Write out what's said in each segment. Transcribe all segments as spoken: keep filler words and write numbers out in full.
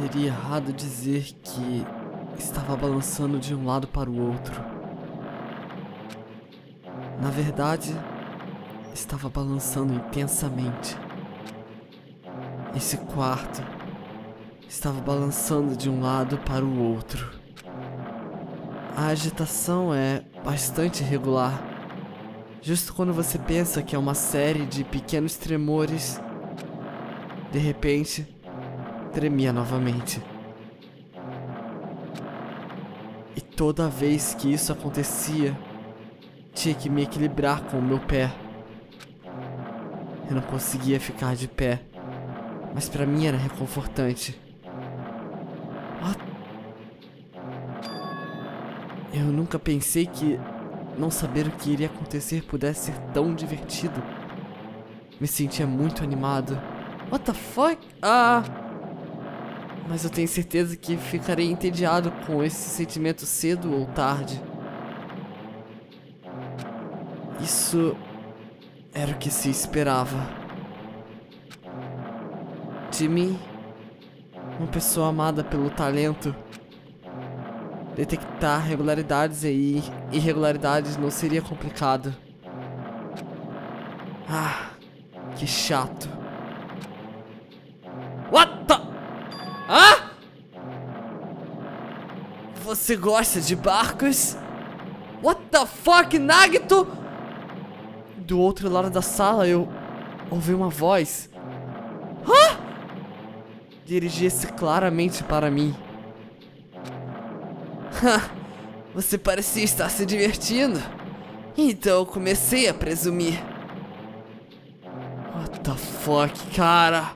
Seria errado dizer que estava balançando de um lado para o outro. Na verdade, estava balançando intensamente. Esse quarto estava balançando de um lado para o outro. A agitação é bastante irregular. Justo quando você pensa que é uma série de pequenos tremores, de repente, tremia novamente. E toda vez que isso acontecia, tinha que me equilibrar com o meu pé. Eu não conseguia ficar de pé, mas pra mim era reconfortante. What? Eu nunca pensei que não saber o que iria acontecer pudesse ser tão divertido. Me sentia muito animado. What the fuck? Ah! Mas eu tenho certeza que ficarei entediado com esse sentimento cedo ou tarde. Isso era o que se esperava de mim, uma pessoa amada pelo talento. Detectar regularidades e irregularidades não seria complicado. Ah, que chato. What the... Ah! Você gosta de barcos? What the fuck, Nagito? Do outro lado da sala eu ouvi uma voz. Ah! Dirigia-se claramente para mim. Você parecia estar se divertindo. Então eu comecei a presumir. What the fuck, cara?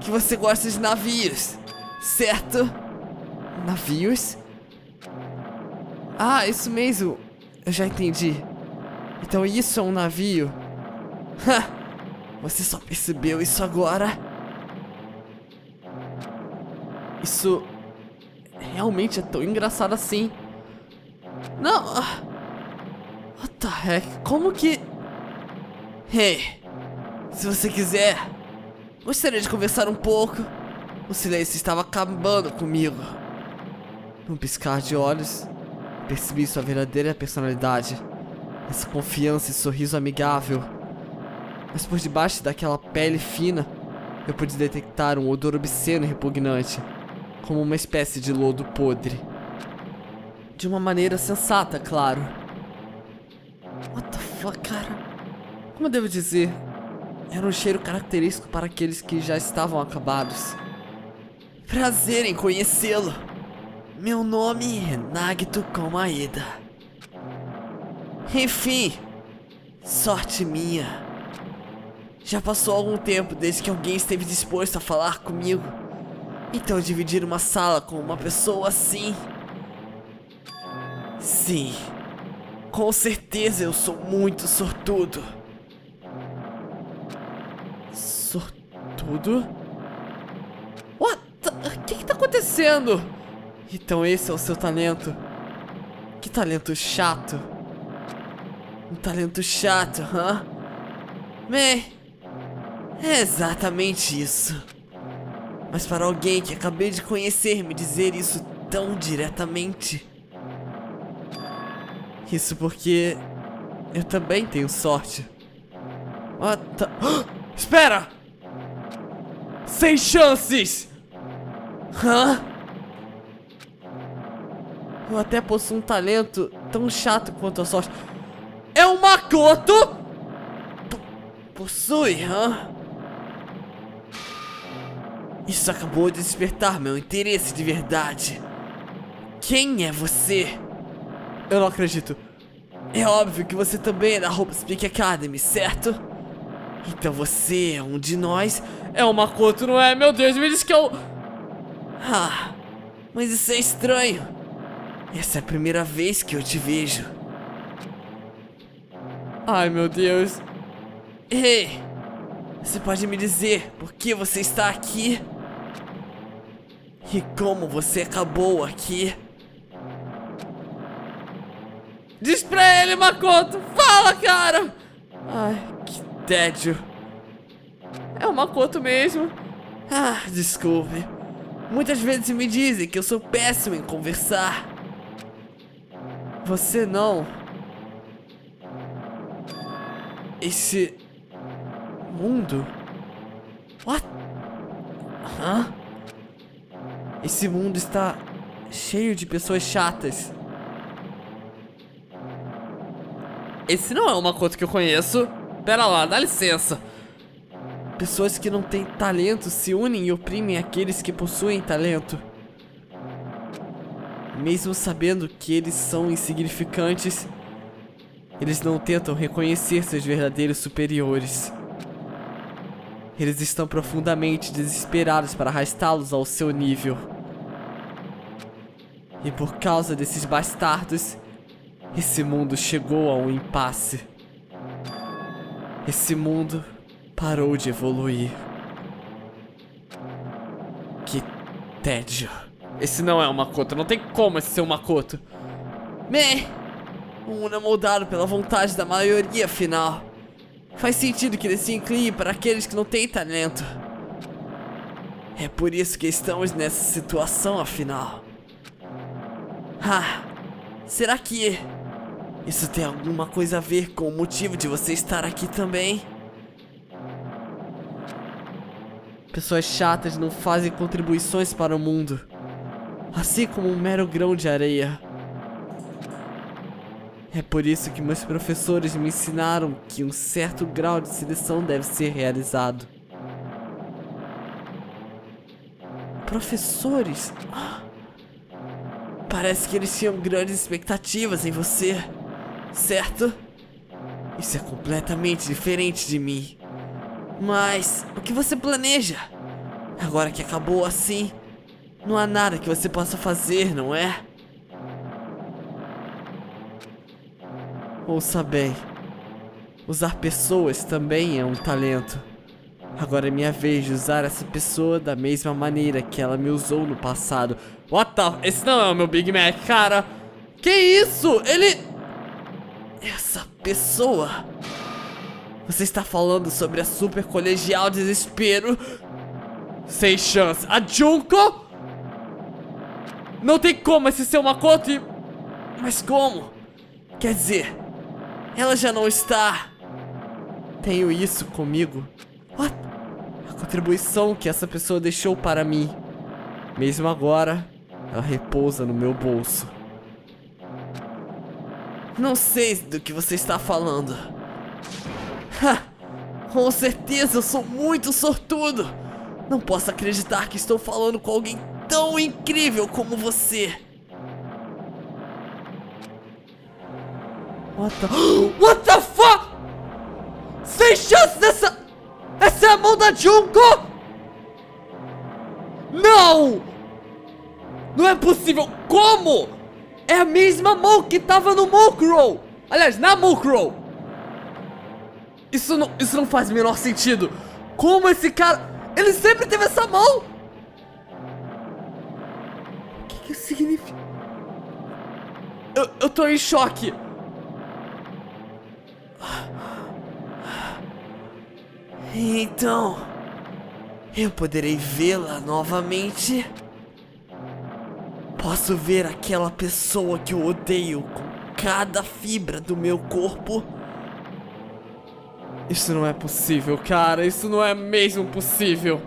Que você gosta de navios, certo? Navios? Ah, isso mesmo. Eu já entendi. Então isso é um navio. Você só percebeu isso agora? Isso... realmente é tão engraçado assim. Não. What the heck? Como que... Hey, se você quiser, gostaria de conversar um pouco. O silêncio estava acabando comigo. Num piscar de olhos, percebi sua verdadeira personalidade. Essa confiança e sorriso amigável. Mas por debaixo daquela pele fina, eu pude detectar um odor obsceno e repugnante, como uma espécie de lodo podre. De uma maneira sensata, claro. What the fuck, cara? Como eu devo dizer? Era um cheiro característico para aqueles que já estavam acabados. Prazer em conhecê-lo. Meu nome é Nagito Komaeda. Enfim, sorte minha. Já passou algum tempo desde que alguém esteve disposto a falar comigo. Então dividir uma sala com uma pessoa assim... Sim, com certeza eu sou muito sortudo. Sortudo? What? O que que tá acontecendo? Então esse é o seu talento. Que talento chato. Um talento chato, hã? Bem, é exatamente isso. Mas para alguém que acabei de conhecer me dizer isso tão diretamente... Isso porque... eu também tenho sorte. What the... Oh, espera! Sem chances! Hã? Eu até possuo um talento tão chato quanto a sorte... É o Makoto! P- possui, hã? Isso acabou de despertar meu interesse de verdade. Quem é você? Eu não acredito. É óbvio que você também é da Hope's Peak Academy, certo? Então você é um de nós. É o Makoto, não é? Meu Deus, me diz que eu... Ah, mas isso é estranho. Essa é a primeira vez que eu te vejo. Ai, meu Deus. Ei, você pode me dizer por que você está aqui? E como você acabou aqui? Diz pra ele, Makoto! Fala, cara! Ai, que tédio. É o Makoto mesmo. Ah, desculpe. Muitas vezes me dizem que eu sou péssimo em conversar. Você não. Esse... mundo? What? Hã? Esse mundo está cheio de pessoas chatas. Esse não é o Makoto que eu conheço. Pera lá, dá licença. Pessoas que não têm talento se unem e oprimem aqueles que possuem talento. Mesmo sabendo que eles são insignificantes, eles não tentam reconhecer seus verdadeiros superiores. Eles estão profundamente desesperados para arrastá-los ao seu nível. E por causa desses bastardos, esse mundo chegou a um impasse. Esse mundo parou de evoluir. Que tédio. Esse não é o Makoto, não tem como esse ser o Makoto. Meh! O mundo é moldado pela vontade da maioria, afinal. Faz sentido que ele se incline para aqueles que não têm talento. É por isso que estamos nessa situação, afinal. Ah, será que... isso tem alguma coisa a ver com o motivo de você estar aqui também? Pessoas chatas não fazem contribuições para o mundo, assim como um mero grão de areia. É por isso que meus professores me ensinaram que um certo grau de seleção deve ser realizado. Professores? Parece que eles tinham grandes expectativas em você, certo? Isso é completamente diferente de mim. Mas o que você planeja? Agora que acabou assim, não há nada que você possa fazer, não é? Ouça bem, usar pessoas também é um talento. Agora é minha vez de usar essa pessoa da mesma maneira que ela me usou no passado. What the... esse não é o meu Big Mac, cara. Que isso? Ele... essa pessoa... você está falando sobre a Super Colegial Desespero? Sem chance. A Junko? Não tem como esse ser o Makoto e... mas como? Quer dizer... ela já não está... tenho isso comigo. What? A contribuição que essa pessoa deixou para mim, mesmo agora, ela repousa no meu bolso. Não sei do que você está falando. Ha! Com certeza eu sou muito sortudo. Não posso acreditar que estou falando com alguém tão incrível como você. What the... What the fuck? Sem chance dessa... essa é a mão da Junko! Não! Não é possível! Como? É a mesma mão que tava no Mokuro! Aliás, na Mokuro! Isso não, isso não faz o menor sentido! Como esse cara... ele sempre teve essa mão! O que que isso significa? Eu, eu tô em choque! Então, eu poderei vê-la novamente? Posso ver aquela pessoa que eu odeio com cada fibra do meu corpo? Isso não é possível, cara. Isso não é mesmo possível.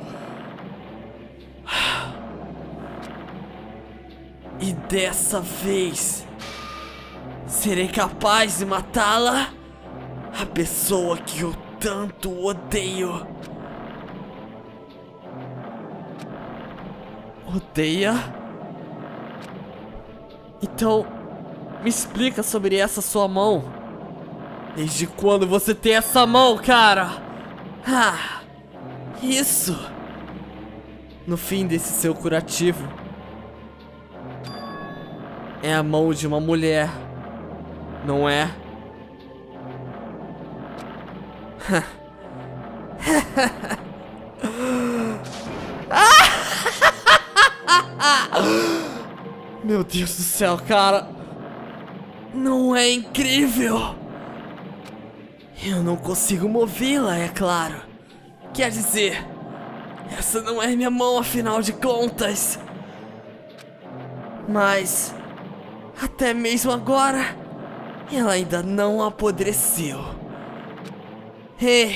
E dessa vez, serei capaz de matá-la? A pessoa que eu tanto odeio. Odeia? Então, me explica sobre essa sua mão. Desde quando você tem essa mão, cara? Ah, isso. No fim desse seu curativo, é a mão de uma mulher, não é? Meu Deus do céu, cara. Não é incrível? Eu não consigo movê-la, é claro. Quer dizer, Essa não é minha mão, afinal de contas. Mas... até mesmo agora... ela ainda não apodreceu. E...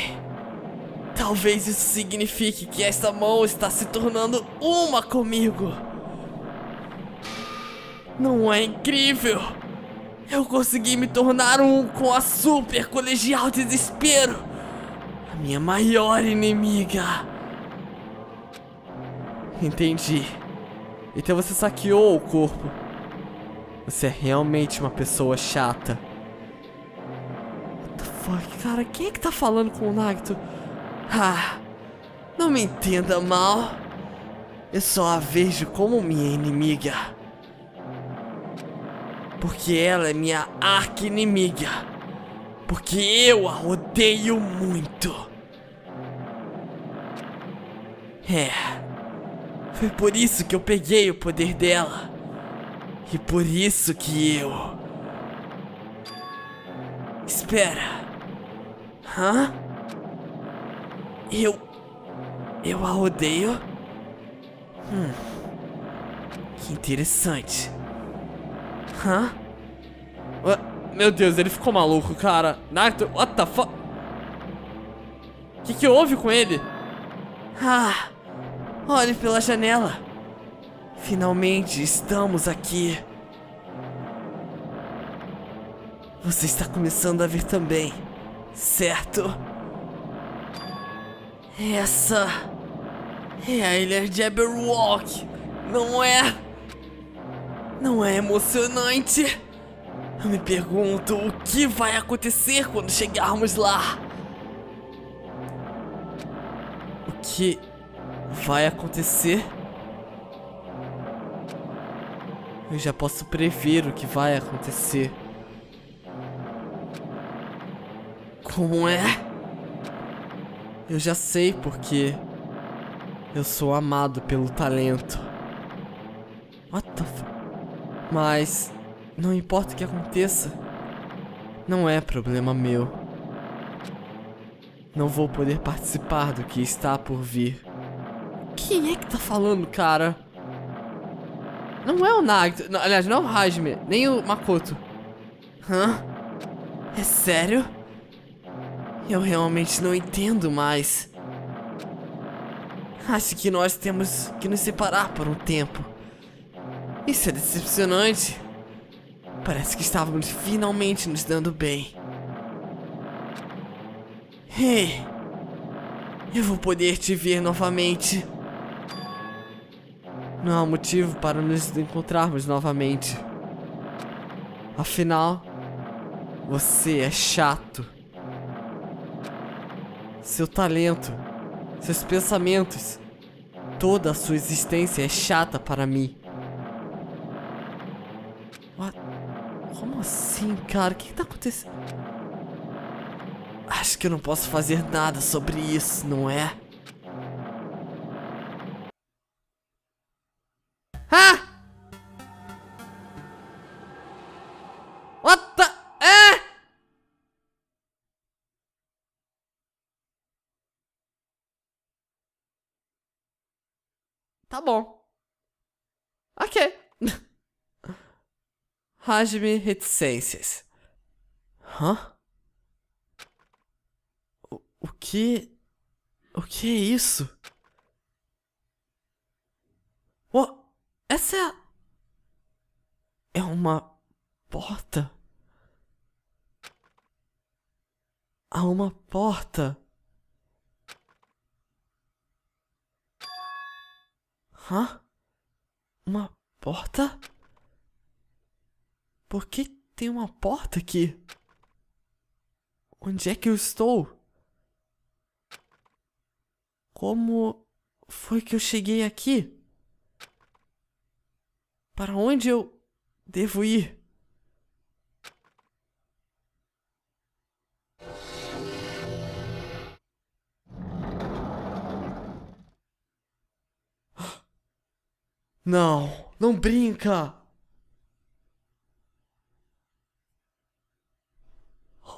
talvez isso signifique que essa mão está se tornando uma comigo. Não é incrível? Eu consegui me tornar um com a Super Colegial Desespero, a minha maior inimiga. Entendi. Então você saqueou o corpo. Você é realmente uma pessoa chata. What the fuck, cara? Quem é que tá falando com o Nagito? Ah, não me entenda mal. Eu só a vejo como minha inimiga, porque ela é minha arqui-inimiga, porque eu a odeio muito. É, foi por isso que eu peguei o poder dela, e por isso que eu... Espera. Hã? Eu... eu a odeio? Hum... Que interessante. Hã? Uh, meu Deus, ele ficou maluco, cara. Nagito, what the fuck? O que que houve com ele? Ah, olhe pela janela. Finalmente estamos aqui. Você está começando a vir também, certo? Essa é a ilha Jabberwock, não é? Não é emocionante? Eu me pergunto o que vai acontecer quando chegarmos lá. O que vai acontecer? Eu já posso prever o que vai acontecer. Como é? Eu já sei porque eu sou amado pelo talento. What the fuck? Mas não importa o que aconteça, não é problema meu. Não vou poder participar do que está por vir. Quem é que tá falando, cara? Não é o Nagito, não, aliás, não é o Hajime, nem o Makoto. Hã? É sério? Eu realmente não entendo mais. Acho que nós temos que nos separar por um tempo. Isso é decepcionante. Parece que estávamos finalmente nos dando bem. Ei, eu vou poder te ver novamente. Não há motivo para nos encontrarmos novamente. Afinal, você é chato. Seu talento, seus pensamentos, toda a sua existência é chata para mim. What? Como assim, cara? O que, que tá acontecendo? Acho que eu não posso fazer nada sobre isso, não é? Ah! What the... É! Tá bom. Ok. Hajime reticências. Hã? O, o que... O que é isso? Oh, essa é... a... é uma... porta? Há uma porta. Hã? Uma porta? Por que tem uma porta aqui? Onde é que eu estou? Como foi que eu cheguei aqui? Para onde eu devo ir? Não, não brinca!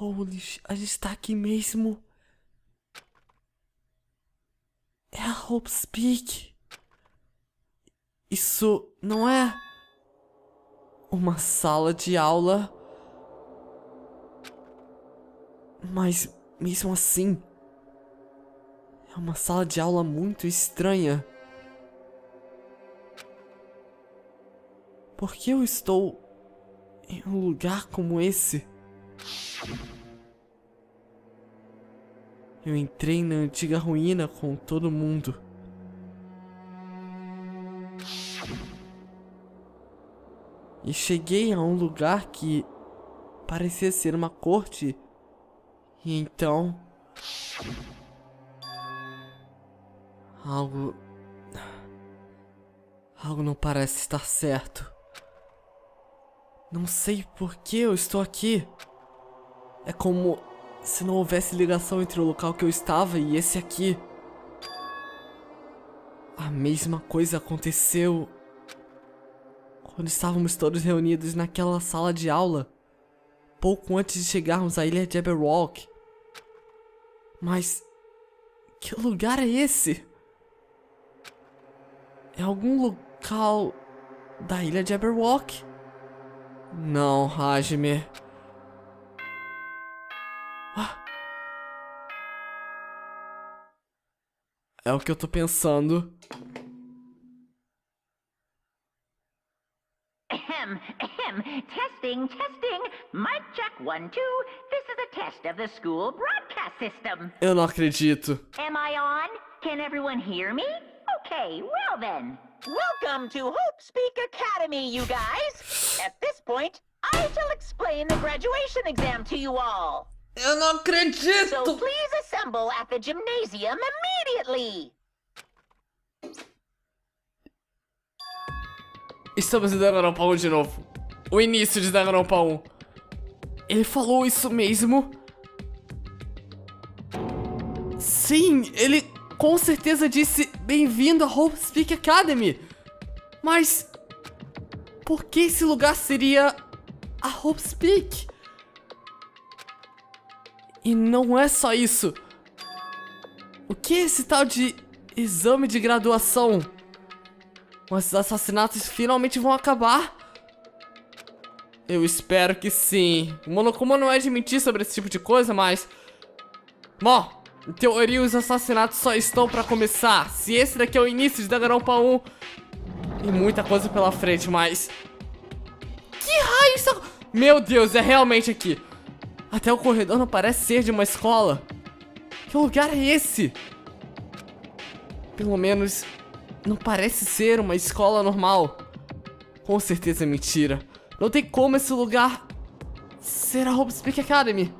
Holy shit, a gente tá aqui mesmo. É a Hope's Peak. Isso não é uma sala de aula. Mas mesmo assim, é uma sala de aula muito estranha. Por que eu estou em um lugar como esse? Eu entrei na antiga ruína com todo mundo. E cheguei a um lugar que parecia ser uma corte. E então... Algo... Algo não parece estar certo. Não sei por que eu estou aqui. É como... se não houvesse ligação entre o local que eu estava e esse aqui. A mesma coisa aconteceu quando estávamos todos reunidos naquela sala de aula, pouco antes de chegarmos à ilha de Jabberwock. Mas que lugar é esse? É algum local da ilha de Jabberwock? Não, Hajime. É o que eu tô pensando. Ahem, ahem. Testing, testing. Mic check one, two. This is a test of the school broadcast system. Eu não acredito. Am I on? Can everyone hear me? Okay, well then. Welcome to Hope's Peak Academy, you guys. At this point, I shall explain the graduation exam to you all. Eu não acredito! So please assemble at the gymnasium immediately! Estamos em Danganronpa um de novo. O início de Danganronpa um. Ele falou isso mesmo? Sim, ele com certeza disse bem-vindo a Hope's Peak Academy. Mas... por que esse lugar seria a Hope's Peak? E não é só isso. O que é esse tal de exame de graduação? Os assassinatos finalmente vão acabar? Eu espero que sim. O Monokuma não é de mentir sobre esse tipo de coisa, mas... Bom, em teoria os assassinatos só estão pra começar. Se esse daqui é o início de Danganronpa um, tem muita coisa pela frente, mas... Que raio isso? Meu Deus, é realmente aqui. Até o corredor não parece ser de uma escola. Que lugar é esse? Pelo menos não parece ser uma escola normal. Com certeza é mentira. Não tem como esse lugar ser a Hope's Peak Academy.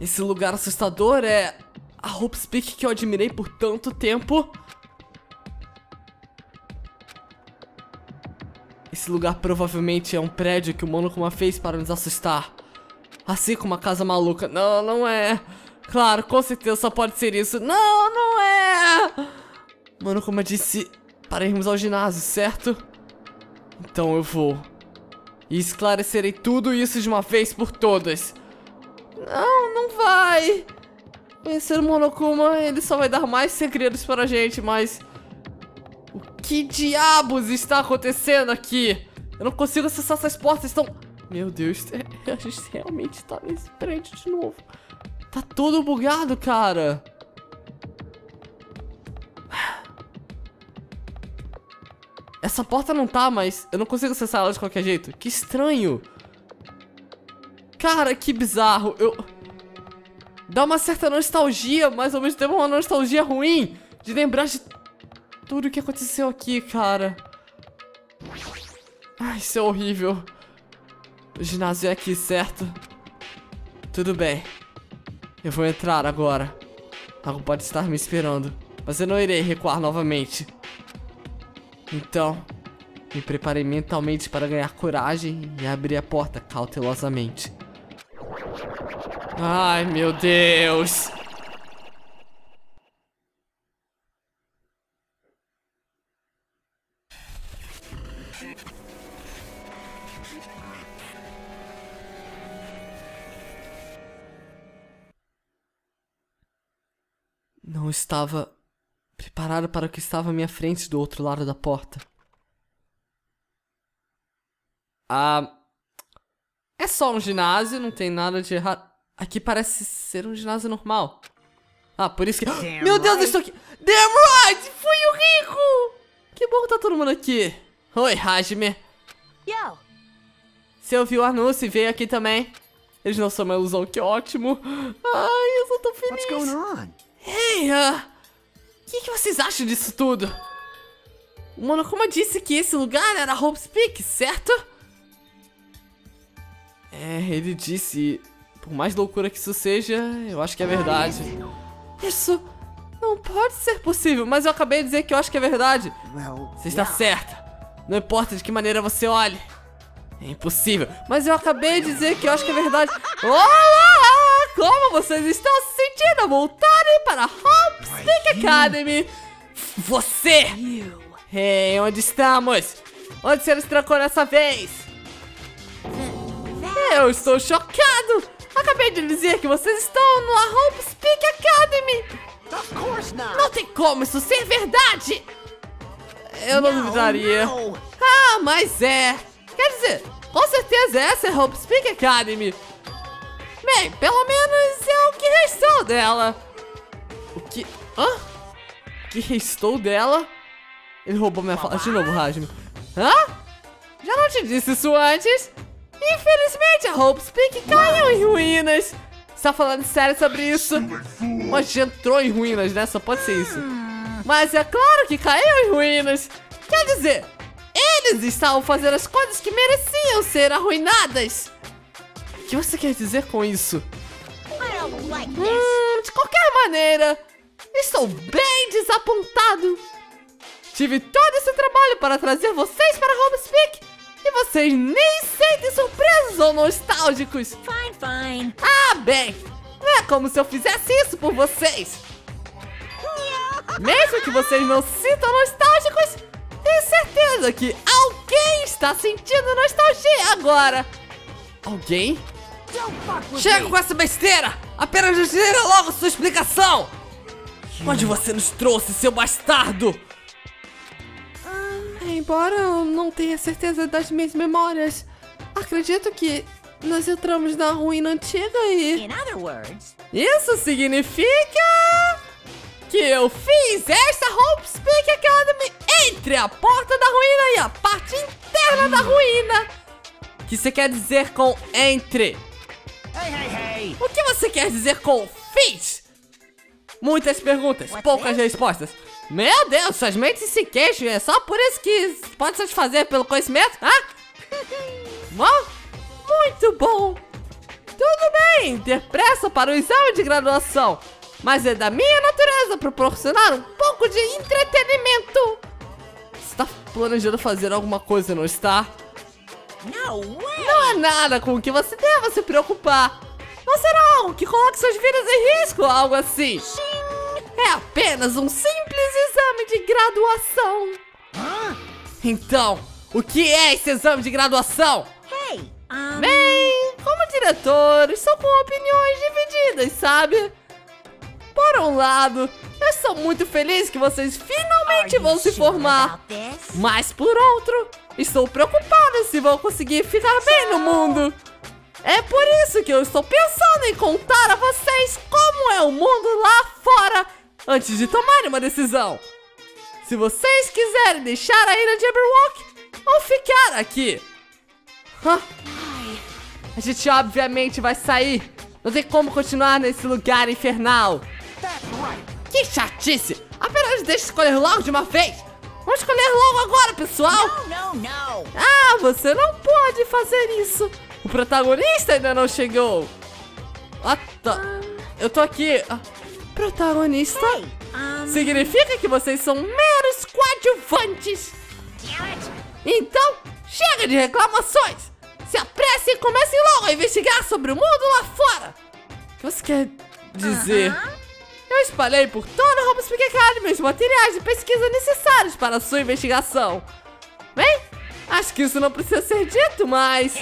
Esse lugar assustador é a Hope's Peak que eu admirei por tanto tempo. Esse lugar provavelmente é um prédio que o Monokuma fez para nos assustar. Assim como uma casa maluca. Não, não é. Claro, com certeza só pode ser isso. Não, não é. Mano, como eu disse, para irmos ao ginásio, certo? Então eu vou. E esclarecerei tudo isso de uma vez por todas. Não, não vai. Conhecer o Monokuma, ele só vai dar mais segredos para a gente, mas... O que diabos está acontecendo aqui? Eu não consigo acessar essas portas, estão... Meu Deus, a gente realmente tá nesse prédio de novo. Tá todo bugado, cara. Essa porta não tá, mas eu não consigo acessar ela de qualquer jeito. Que estranho. Cara, que bizarro. Eu... Dá uma certa nostalgia, mas ao mesmo tempo uma nostalgia ruim. De lembrar de tudo o que aconteceu aqui, cara. Ai, isso é horrível. O ginásio é aqui, certo? Tudo bem. Eu vou entrar agora. Algo pode estar me esperando, mas eu não irei recuar novamente. Então, me preparei mentalmente para ganhar coragem e abri a porta cautelosamente. Ai, meu Deus! Não estava parar para o que estava à minha frente do outro lado da porta. Ah... É só um ginásio, não tem nada de errado. Aqui parece ser um ginásio normal. Ah, por isso que... Damn Meu Deus, right. eu estou aqui! Damn right! Fuyuhiko! Que bom que tá todo mundo aqui. Oi, Hajime. Yo. Você ouviu o anúncio e veio aqui também. Eles não são uma ilusão, que ótimo. Ai, eu só tô feliz. What's going on? Hey, uh, que que vocês acham disso tudo? O Monokuma disse que esse lugar era Hope's Peak, certo? É, ele disse... Por mais loucura que isso seja, eu acho que é verdade. Isso não pode ser possível, mas eu acabei de dizer que eu acho que é verdade. Você está certa. Não importa de que maneira você olhe. É impossível. Mas eu acabei de dizer que eu acho que é verdade. Olá! Como vocês estão se sentindo a voltarem para a Hope's Peak Academy? Você! Ei, onde estamos? Onde você nos trancou dessa vez? Eu estou chocado! Acabei de dizer que vocês estão no Hope's Peak Academy! Of course not. Não tem como isso ser verdade! Eu não, não duvidaria. Não. Ah, mas é! Quer dizer, com certeza essa é a Hope's Peak Academy! Bem, pelo menos é o que restou dela! O que... Hã? O que restou dela? Ele roubou minha fala de novo, Hajime. Hã? Já não te disse isso antes? Infelizmente, a Hope's Peak caiu em ruínas. Você tá falando sério sobre isso? Mas entrou em ruínas, né? Só pode ser isso. Mas é claro que caiu em ruínas. Quer dizer, eles estavam fazendo as coisas que mereciam ser arruinadas. O que você quer dizer com isso? Hum, de qualquer maneira, estou bem desapontado. Tive todo esse trabalho para trazer vocês para a Hope's Peak. E vocês nem sentem surpresos ou nostálgicos. Fine, fine. Ah, bem. Não é como se eu fizesse isso por vocês. Mesmo que vocês não sintam nostálgicos, tenho certeza que alguém está sentindo nostalgia agora. Alguém? Chega com essa besteira. Apenas nos diga logo sua explicação. Onde você nos trouxe, seu bastardo? Embora eu não tenha certeza das minhas memórias, acredito que nós entramos na ruína antiga e... Isso significa... que eu fiz esta Hope's Peak Academy entre a porta da ruína e a parte interna da ruína. O que você quer dizer com entre? Hey, hey, hey. O que você quer dizer com fiz? Muitas perguntas, What's poucas this? respostas. Meu Deus, suas mentes se queixam, é só por isso que pode satisfazer pelo conhecimento, ah? Bom, muito bom. Tudo bem, ter pressa para o exame de graduação, mas é da minha natureza proporcionar um pouco de entretenimento. Você está planejando fazer alguma coisa, não está? Não há nada com o que você deva se preocupar. Não será algo que coloque suas vidas em risco ou algo assim. É apenas um simples exame de graduação. Hã? Então, o que é esse exame de graduação? Hey, um... Bem, como diretor, estou com opiniões divididas, sabe? Por um lado, eu estou muito feliz que vocês finalmente vão se formar. Mas por outro, estou preocupada se vão conseguir ficar bem no mundo. É por isso que eu estou pensando em contar a vocês como é o mundo lá fora antes de tomarem uma decisão. Se vocês quiserem deixar a ilha de Jabberwock ou ficar aqui. Hã? A gente obviamente vai sair. Não tem como continuar nesse lugar infernal. Que chatice! Apenas deixa escolher logo de uma vez. Vamos escolher logo agora, pessoal. Não, não, não. Ah, você não pode fazer isso. O protagonista ainda não chegou. Ah, tá. Eu tô aqui. Protagonista? Hey, um... Significa que vocês são meros coadjuvantes. Então, chega de reclamações! Se apressem e comecem logo a investigar sobre o mundo lá fora! O que você quer dizer? Uh-huh. Eu espalhei por toda a Hope's Peak Academy os materiais de pesquisa necessários para a sua investigação. Bem, acho que isso não precisa ser dito, mas...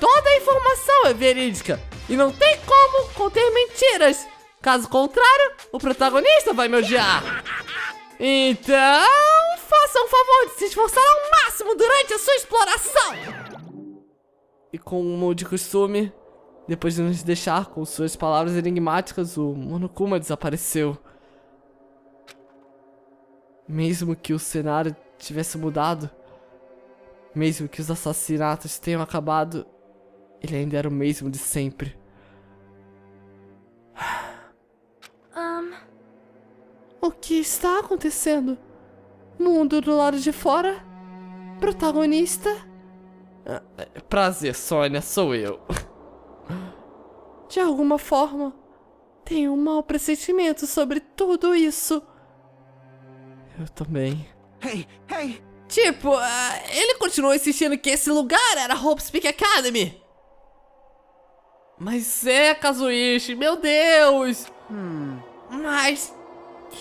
Toda a informação é verídica e não tem como conter mentiras. Caso contrário, o protagonista vai me odiar. Então, faça um favor de se esforçar ao máximo durante a sua exploração. E como de costume, depois de nos deixar com suas palavras enigmáticas, o Monokuma desapareceu. Mesmo que o cenário tivesse mudado, mesmo que os assassinatos tenham acabado, ele ainda era o mesmo de sempre. Um... O que está acontecendo? Mundo do lado de fora? Protagonista? Prazer, Sônia, sou eu. De alguma forma, tenho um mau pressentimento sobre tudo isso. Eu também. Hey, hey. Tipo, uh, ele continuou insistindo que esse lugar era a Hope's Peak Academy. Mas é, Kazuichi, meu Deus. Hmm. Mas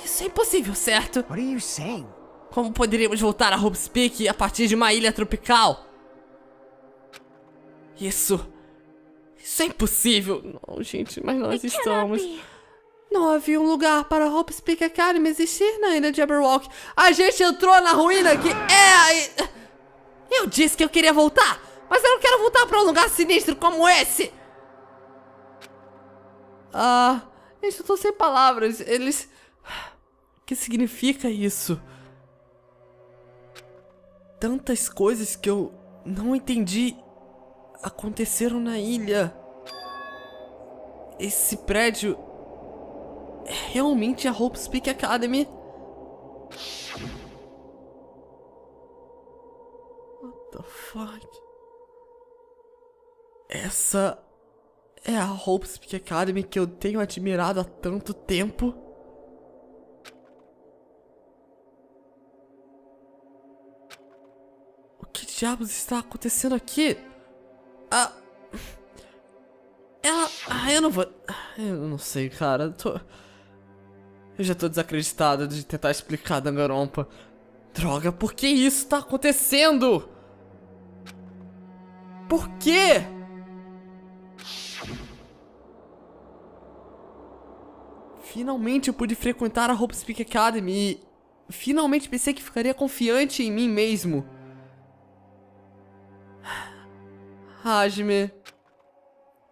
isso é impossível, certo? What are you saying? Como poderíamos voltar a Hope's Peak a partir de uma ilha tropical? Isso... Isso é impossível. Não, gente, mas nós It estamos... Não havia um lugar para a Hope's Peak Academy existir na ilha de Jabberwock. A gente entrou na ruína que é a... Eu disse que eu queria voltar, mas eu não quero voltar para um lugar sinistro como esse. Ah, eu estou sem palavras. Eles... O que significa isso? Tantas coisas que eu não entendi aconteceram na ilha. Esse prédio... realmente a Hope's Peak Academy? What the fuck? Essa é a Hope's Peak Academy que eu tenho admirado há tanto tempo? O que diabos está acontecendo aqui? Ah... Ela... Ah, eu não vou... Eu não sei, cara. Eu tô... Eu já tô desacreditado de tentar explicar Danganronpa. Droga, por que isso tá acontecendo? Por quê? Finalmente eu pude frequentar a Hope's Peak Academy e finalmente pensei que ficaria confiante em mim mesmo. Hajime,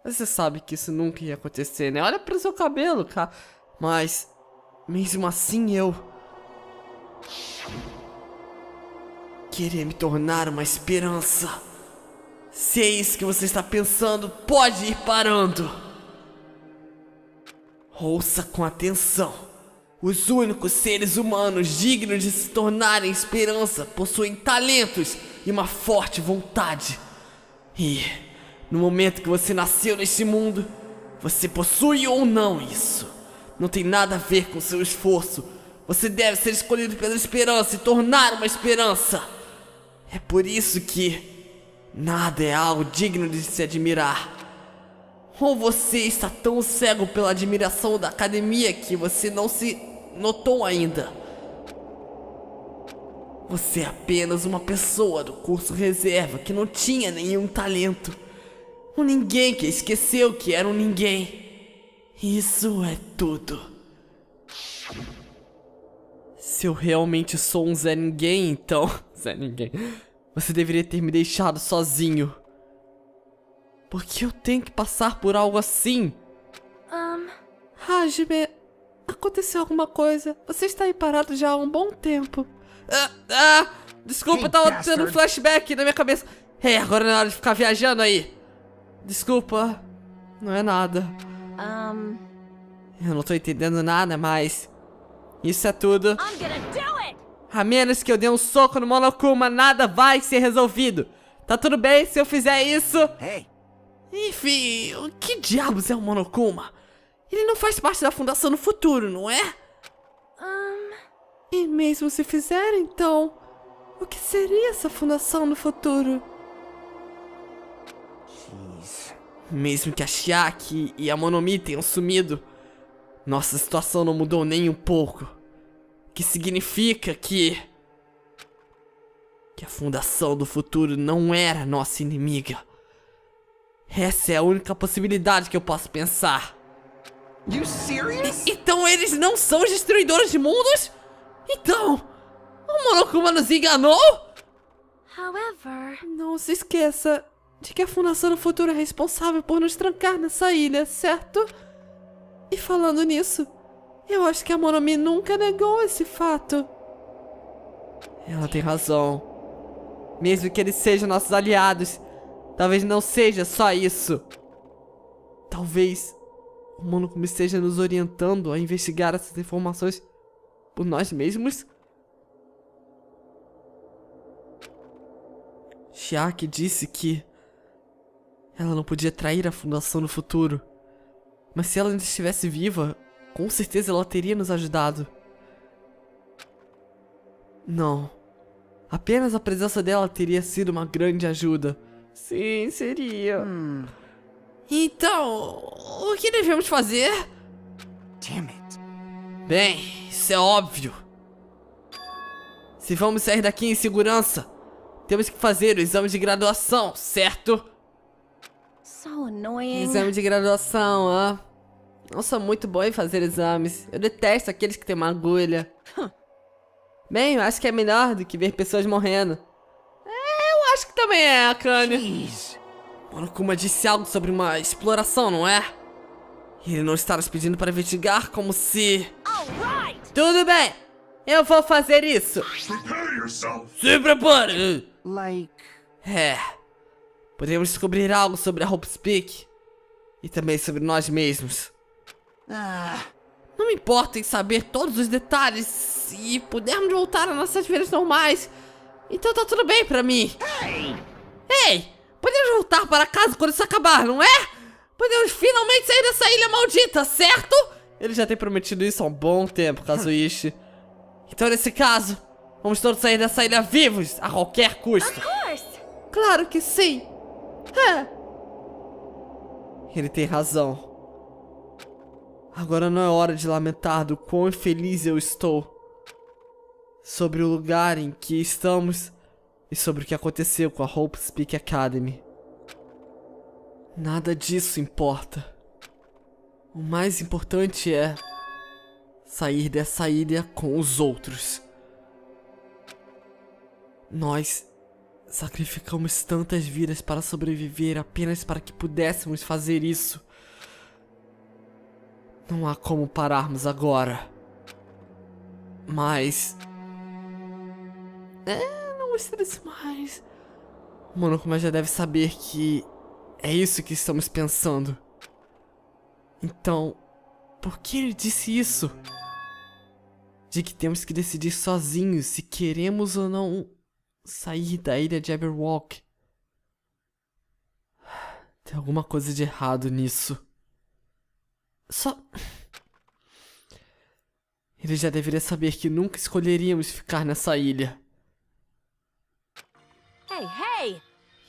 você sabe que isso nunca ia acontecer, né? Olha pro seu cabelo, cara. Mas... mesmo assim, eu queria me tornar uma esperança. Se é isso que você está pensando, pode ir parando. Ouça com atenção. Os únicos seres humanos dignos de se tornarem esperança possuem talentos e uma forte vontade. E no momento que você nasceu neste mundo, você possui ou não isso. Não tem nada a ver com seu esforço. Você deve ser escolhido pela esperança e tornar uma esperança. É por isso que nada é algo digno de se admirar. Ou você está tão cego pela admiração da academia que você não se notou ainda. Você é apenas uma pessoa do curso reserva que não tinha nenhum talento. Um ninguém que esqueceu que era um ninguém. Isso é tudo. Se eu realmente sou um Zé Ninguém, então... Zé Ninguém... Você deveria ter me deixado sozinho. Por que eu tenho que passar por algo assim? Um... Hajime... Aconteceu alguma coisa. Você está aí parado já há um bom tempo. Ah, ah, desculpa, hey, eu tava bastard. tendo um flashback na minha cabeça. É, agora não é hora de ficar viajando aí. Desculpa. Não é nada. Um... Eu não tô entendendo nada, mas... isso é tudo. A menos que eu dê um soco no Monokuma, nada vai ser resolvido. Tá tudo bem se eu fizer isso? Hey. Enfim, o que diabos é o Monokuma? Ele não faz parte da Fundação do Futuro, não é? Um... E mesmo se fizer, então... o que seria essa Fundação do Futuro? Jeez... Mesmo que a Chiaki e a Monomi tenham sumido, nossa situação não mudou nem um pouco. O que significa que... que a Fundação do Futuro não era nossa inimiga. Essa é a única possibilidade que eu posso pensar. E, então eles não são os destruidores de mundos? Então, o Monokuma nos enganou? However... Não se esqueça de que a Fundação do Futuro é responsável por nos trancar nessa ilha, certo? E falando nisso, eu acho que a Monomi nunca negou esse fato. Ela tem razão. Mesmo que eles sejam nossos aliados, talvez não seja só isso. Talvez o Monokuma esteja nos orientando a investigar essas informações por nós mesmos. Chiaki disse que ela não podia trair a Fundação no futuro, mas se ela ainda estivesse viva, com certeza ela teria nos ajudado. Não. Apenas a presença dela teria sido uma grande ajuda. Sim, seria. Hum. Então, o que devemos fazer? Damn it. Bem, isso é óbvio. Se vamos sair daqui em segurança, temos que fazer o exame de graduação, certo? So annoying. Exame de graduação, hã? Não sou muito bom em fazer exames. Eu detesto aqueles que têm uma agulha. Huh. Bem, eu acho que é melhor do que ver pessoas morrendo. É, eu acho que também é, Akane. Monokuma disse algo sobre uma exploração, não é? Ele não está nos pedindo para investigar como se... Alright. Tudo bem, eu vou fazer isso. Se prepare. Like... É, podemos descobrir algo sobre a Hope's Peak e também sobre nós mesmos. Ah... Não me importa em saber todos os detalhes, se pudermos voltar às nossas vidas normais, então tá tudo bem pra mim. Ei, hey, podemos voltar para casa quando isso acabar, não é? Podemos finalmente sair dessa ilha maldita, certo? Ele já tem prometido isso há um bom tempo, Kazuichi. Então nesse caso, vamos todos sair dessa ilha vivos, a qualquer custo. Claro que sim. É. Ele tem razão. Agora não é hora de lamentar do quão infeliz eu estou sobre o lugar em que estamos e sobre o que aconteceu com a Hope's Peak Academy. Nada disso importa. O mais importante é sair dessa ilha com os outros. Nós sacrificamos tantas vidas para sobreviver apenas para que pudéssemos fazer isso. Não há como pararmos agora. Mas... É, não gostei disso mais. O Monokuma já deve saber que é isso que estamos pensando. Então, por que ele disse isso? De que temos que decidir sozinhos se queremos ou não sair da ilha de Jabberwock. Tem alguma coisa de errado nisso. Só... Ele já deveria saber que nunca escolheríamos ficar nessa ilha. Hey, hey.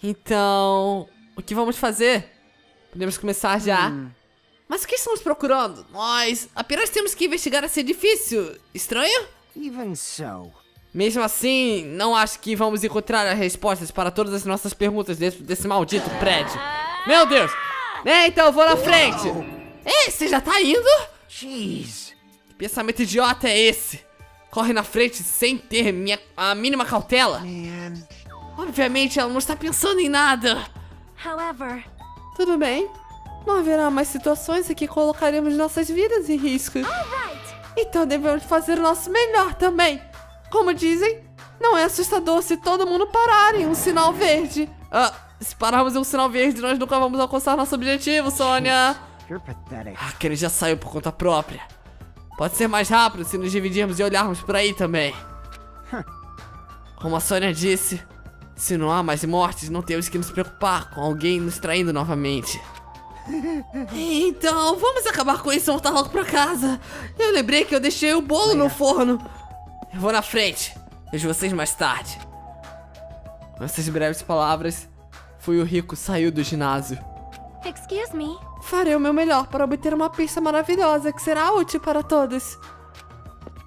Então... O que vamos fazer? Podemos começar já. Hum. Mas o que estamos procurando? Nós apenas temos que investigar esse edifício. Estranho? Even so. Mesmo assim, não acho que vamos encontrar as respostas para todas as nossas perguntas dentro desse maldito prédio. Meu Deus! É, então, vou na frente! Wow. Ei, você já tá indo? Jeez. Que pensamento idiota é esse? Corre na frente sem ter minha, a mínima cautela. Man. Obviamente ela não está pensando em nada. However. Tudo bem. Não haverá mais situações em que colocaremos nossas vidas em risco. Alright. Então devemos fazer o nosso melhor também. Como dizem, não é assustador se todo mundo parar em um sinal verde. Ah, se pararmos em um sinal verde, nós nunca vamos alcançar nosso objetivo, Sônia. Ah, que ele já saiu por conta própria. Pode ser mais rápido se nos dividirmos e olharmos por aí também. Como a Sônia disse, se não há mais mortes, não temos que nos preocupar com alguém nos traindo novamente. Então, vamos acabar com isso e voltar logo pra casa. Eu lembrei que eu deixei o bolo no forno. Eu vou na frente. Vejo vocês mais tarde. Com essas breves palavras, Fuyuhiko saiu do ginásio. Excuse me. Farei o meu melhor para obter uma pista maravilhosa que será útil para todos.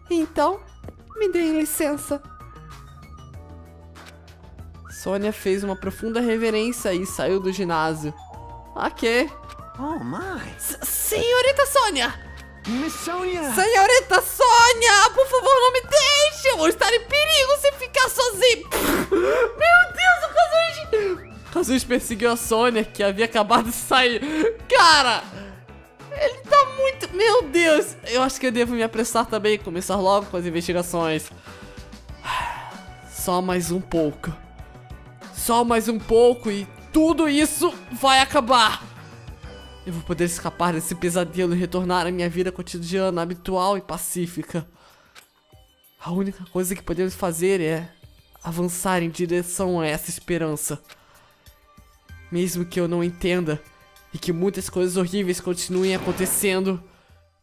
Então, me deem licença. Sônia fez uma profunda reverência e saiu do ginásio. Ok. Oh, my. Senhorita Sônia! Miss Sônia! Senhorita Sônia! Por favor, não me deixe! Kazuichi, eu vou estar em perigo se ficar sozinho. Meu Deus, o Kazuichi... Kazuichi perseguiu a Sônia, que havia acabado de sair. Cara, ele tá muito... Meu Deus, eu acho que eu devo me apressar também e começar logo com as investigações. Só mais um pouco. Só mais um pouco e tudo isso vai acabar. Eu vou poder escapar desse pesadelo e retornar à minha vida cotidiana, habitual e pacífica. A única coisa que podemos fazer é avançar em direção a essa esperança. Mesmo que eu não entenda e que muitas coisas horríveis continuem acontecendo,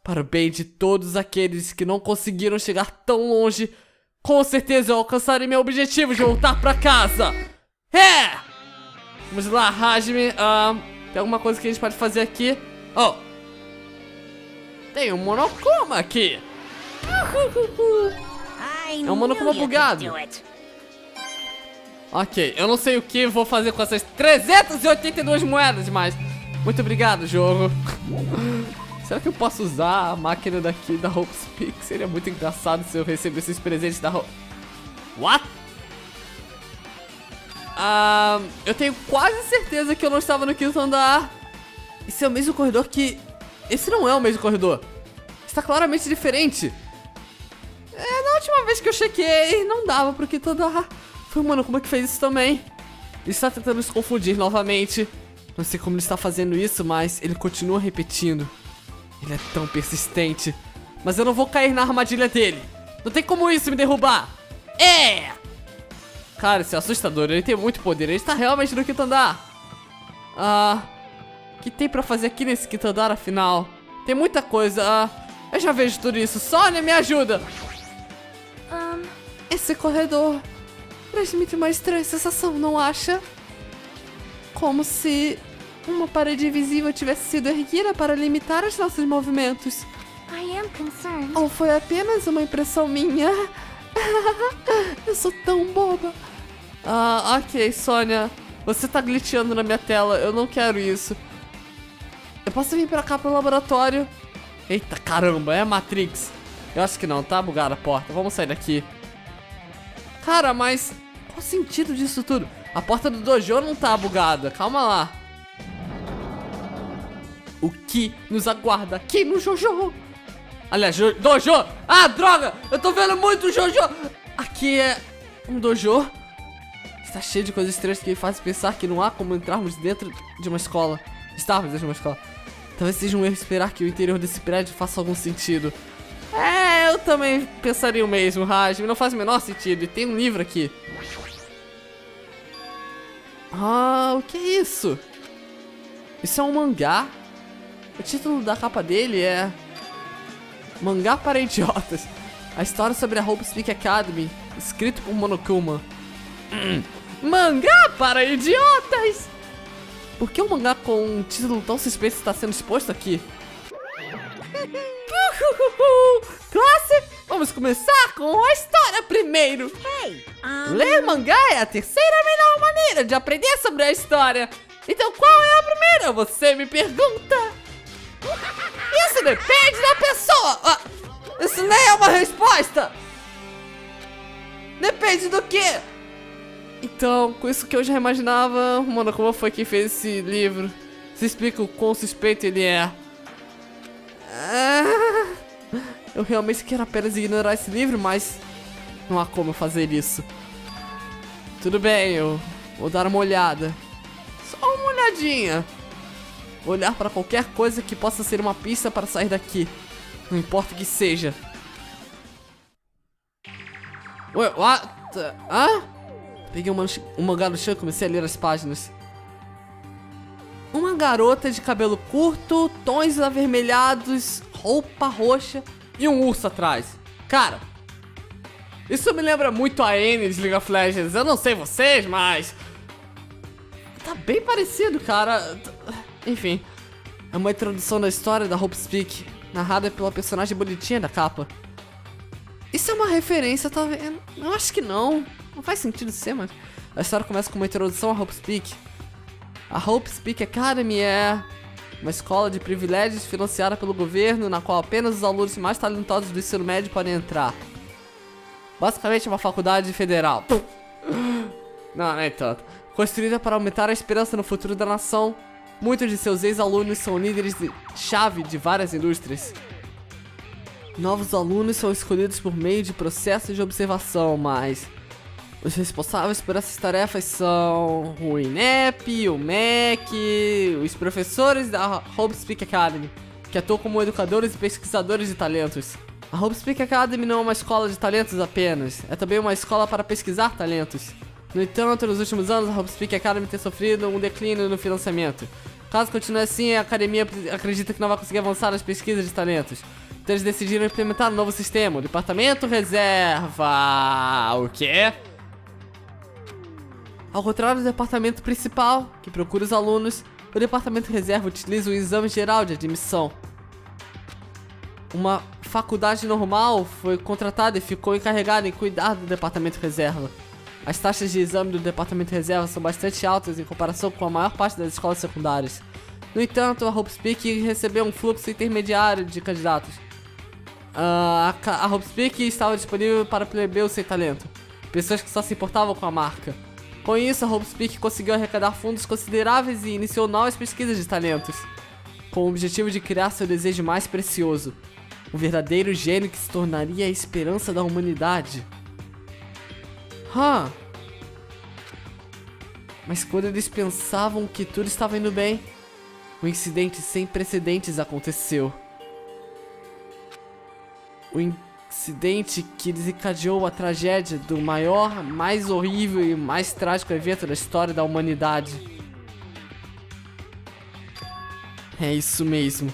para o bem de todos aqueles que não conseguiram chegar tão longe, com certeza eu alcançarei meu objetivo de voltar pra casa. É! Vamos lá, Hajime. Uh, tem alguma coisa que a gente pode fazer aqui? Oh! Tem um Monokuma aqui! É um Monokuma bugado. Ok, eu não sei o que vou fazer com essas trezentas e oitenta e duas moedas, mas... Muito obrigado, jogo. Será que eu posso usar a máquina daqui da Hope's Peak? Seria muito engraçado se eu recebesse esses presentes da Hope's... What? Ah, eu tenho quase certeza que eu não estava no quinto andar. Esse é o mesmo corredor que... Esse não é o mesmo corredor. Está claramente diferente. É, na última vez que eu chequei, não dava pro quinto andar. Foi o Monokuma que fez isso também. Ele está tentando se confundir novamente. Não sei como ele está fazendo isso, mas ele continua repetindo. Ele é tão persistente. Mas eu não vou cair na armadilha dele. Não tem como isso me derrubar. É! Cara, isso é assustador. Ele tem muito poder. Ele está realmente no quinto andar. Ah... O que tem pra fazer aqui nesse quinto andar, afinal? Tem muita coisa. Ah, eu já vejo tudo isso. Sônia, me ajuda! Um, esse corredor... transmite uma estranha sensação, não acha? Como se uma parede invisível tivesse sido erguida para limitar os nossos movimentos. I am concerned. Ou foi apenas uma impressão minha? Eu sou tão boba. Ah, ok, Sônia. Você tá glitchando na minha tela, eu não quero isso. Eu posso vir pra cá pro laboratório? Eita, caramba, é a Matrix. Eu acho que não, tá bugada a porta. Vamos sair daqui. Cara, mas... qual o sentido disso tudo? A porta do dojo não tá bugada. Calma lá. O que nos aguarda aqui no Jojo? Aliás, jo dojo! Ah, droga! Eu tô vendo muito Jojo! Aqui é um dojo. Está cheio de coisas estranhas que me fazem pensar que não há como entrarmos dentro de uma escola. Estarmos dentro de uma escola. Talvez seja um erro esperar que o interior desse prédio faça algum sentido. É, eu também pensaria o mesmo, Hajime. Não faz o menor sentido. E tem um livro aqui. Ah, o que é isso? Isso é um mangá? O título da capa dele é... Mangá para Idiotas. A história sobre a Hope's Peak Academy, escrito por Monokuma. Hum. Mangá para idiotas! Por que um mangá com um título tão suspeito está sendo exposto aqui? Classe, vamos começar com a história primeiro. Hey, um... Ler mangá é a terceira melhor maneira de aprender sobre a história. Então qual é a primeira? Você me pergunta. Isso depende da pessoa. Ah, isso nem é uma resposta. Depende do quê? Então, com isso que eu já imaginava, mano, como foi que fez esse livro? Se explica o quão suspeito ele é. Ah, eu realmente quero apenas ignorar esse livro, mas não há como fazer isso. Tudo bem, eu vou dar uma olhada. Só uma olhadinha. Vou olhar para qualquer coisa que possa ser uma pista para sair daqui. Não importa o que seja. Ué, what? Hã? Peguei um, um mangá no chão e comecei a ler as páginas. Uma garota de cabelo curto, tons avermelhados, roupa roxa e um urso atrás. Cara, isso me lembra muito a Anne de League of Legends. Eu não sei vocês, mas... tá bem parecido, cara. Enfim, é uma introdução da história da Hope's Peak, narrada pela personagem bonitinha da capa. Isso é uma referência, tá vendo? Eu acho que não. Não faz sentido ser, mas... a história começa com uma introdução à Hope's Peak. A Hope's Peak Academy é uma escola de privilégios financiada pelo governo, na qual apenas os alunos mais talentosos do ensino médio podem entrar. Basicamente uma faculdade federal. Não, nem tanto. Construída para aumentar a esperança no futuro da nação. Muitos de seus ex-alunos são líderes de chave de várias indústrias. Novos alunos são escolhidos por meio de processos de observação, mas os responsáveis por essas tarefas são o I N E P, o M E C, os professores da Hope's Peak Academy, que atuam como educadores e pesquisadores de talentos. A Hope's Peak Academy não é uma escola de talentos apenas, é também uma escola para pesquisar talentos. No entanto, nos últimos anos, a Hope's Peak Academy tem sofrido um declínio no financiamento. Caso continue assim, a academia acredita que não vai conseguir avançar nas pesquisas de talentos. Então eles decidiram implementar um novo sistema, o Departamento Reserva... O quê? Ao contrário do Departamento Principal, que procura os alunos, o Departamento Reserva utiliza o Exame Geral de Admissão. Uma faculdade normal foi contratada e ficou encarregada em cuidar do Departamento Reserva. As taxas de exame do Departamento Reserva são bastante altas em comparação com a maior parte das escolas secundárias. No entanto, a Hope's Peak recebeu um fluxo intermediário de candidatos. Uh, a, a Hope's Peak estava disponível para plebeus sem talento, pessoas que só se importavam com a marca. Com isso, a Hope's Peak conseguiu arrecadar fundos consideráveis e iniciou novas pesquisas de talentos, com o objetivo de criar seu desejo mais precioso, um verdadeiro gênio que se tornaria a esperança da humanidade. Hã? Mas quando eles pensavam que tudo estava indo bem, um incidente sem precedentes aconteceu. O incidente que desencadeou a tragédia do maior, mais horrível e mais trágico evento da história da humanidade. É isso mesmo.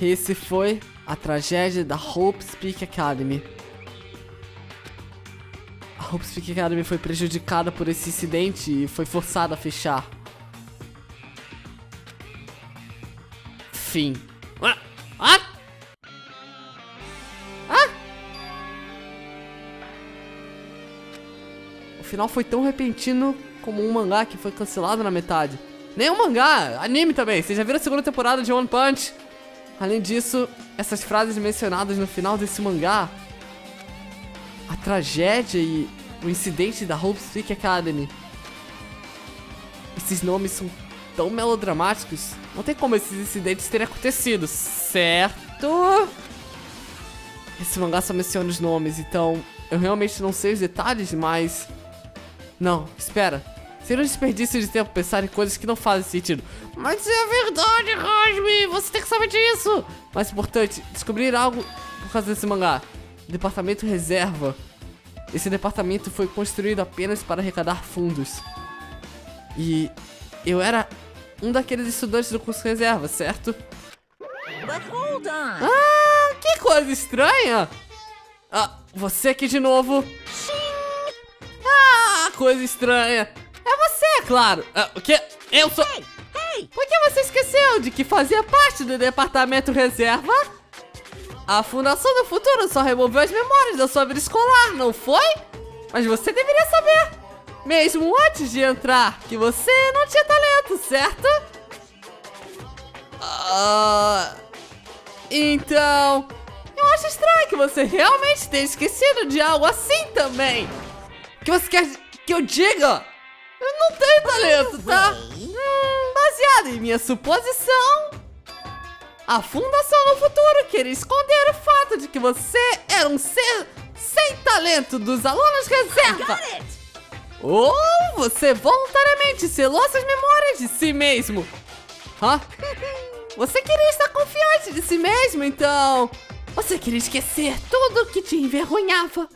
Esse foi a tragédia da Hope's Peak Academy. A Hope's Peak Academy foi prejudicada por esse incidente e foi forçada a fechar. Fim. Ah! Ah! O final foi tão repentino como um mangá que foi cancelado na metade. Nem um mangá, anime também. Vocês já viram a segunda temporada de One Punch? Além disso, essas frases mencionadas no final desse mangá. A tragédia e o incidente da Hope's Peak Academy. Esses nomes são tão melodramáticos. Não tem como esses incidentes terem acontecido, certo? Esse mangá só menciona os nomes, então eu realmente não sei os detalhes, mas... Não, espera. Seria um desperdício de tempo pensar em coisas que não fazem sentido. Mas é verdade, Hajime! Você tem que saber disso! Mais importante, descobrir algo por causa desse mangá. Departamento Reserva. Esse departamento foi construído apenas para arrecadar fundos. E eu era um daqueles estudantes do curso Reserva, certo? Mas, hold on. Ah, que coisa estranha! Ah, você aqui de novo. Ah, coisa estranha. É você, é claro. Ah, o quê? Eu sou... Hey, hey. Por que você esqueceu de que fazia parte do Departamento Reserva? A Fundação do Futuro só removeu as memórias da sua vida escolar, não foi? Mas você deveria saber, mesmo antes de entrar, que você não tinha talento, certo? Ah, então... Eu acho estranho que você realmente tenha esquecido de algo assim também. O que você quer que eu diga? Eu não tenho talento, tá? Hum, baseado em minha suposição, a Fundação do Futuro queria esconder o fato de que você era um ser sem talento dos alunos reserva. Ou você voluntariamente selou suas memórias de si mesmo. Hã? Você queria estar confiante de si mesmo, então... Você queria esquecer tudo que te envergonhava.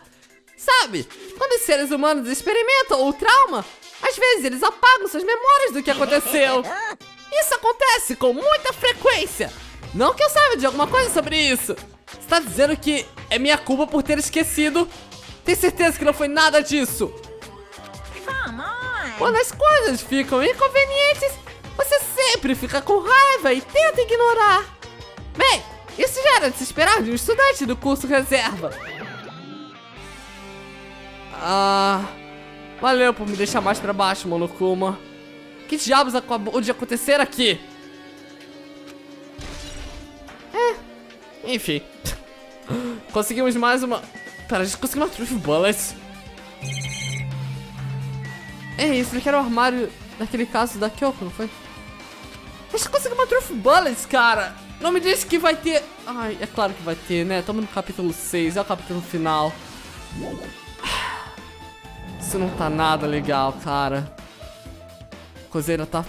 Sabe, quando os seres humanos experimentam o trauma, às vezes eles apagam suas memórias do que aconteceu. Isso acontece com muita frequência. Não que eu saiba de alguma coisa sobre isso. Você tá dizendo que é minha culpa por ter esquecido? Tem certeza que não foi nada disso. Quando as coisas ficam inconvenientes, você sempre fica com raiva e tenta ignorar. Bem, isso já era de se esperar de um estudante do curso reserva. Ah, valeu por me deixar mais pra baixo, Monokuma. Que diabos acabou de acontecer aqui? É, enfim. Conseguimos mais uma Pera, a gente conseguiu uma Truth Bullet. Ei, isso daqui era o armário daquele caso da Kyoko, não foi? A gente conseguiu uma Truth Bullet, cara. Não me diz que vai ter... Ai, é claro que vai ter, né? Estamos no capítulo seis, é o capítulo final. Isso não tá nada legal, cara. A cozeira tá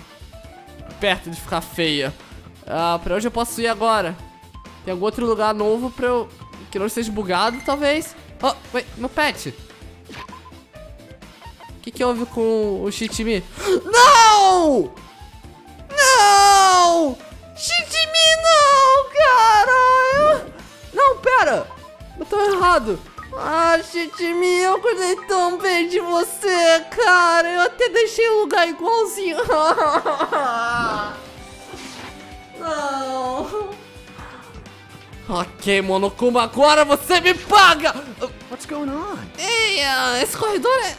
perto de ficar feia. Ah, pra onde eu posso ir agora? Tem algum outro lugar novo pra eu... Que não esteja bugado, talvez. Oh, ué, meu pet. O que que houve com o Shitimi? Não! Não! Shitimi não, cara! Eu... Não, pera! Eu tô errado. Ah, Shitimi, eu cuidei tão bem de você, cara. Eu até deixei o lugar igualzinho. Não... Ok, Monokuma, agora você me paga! What's going on? Ei, uh, esse corredor é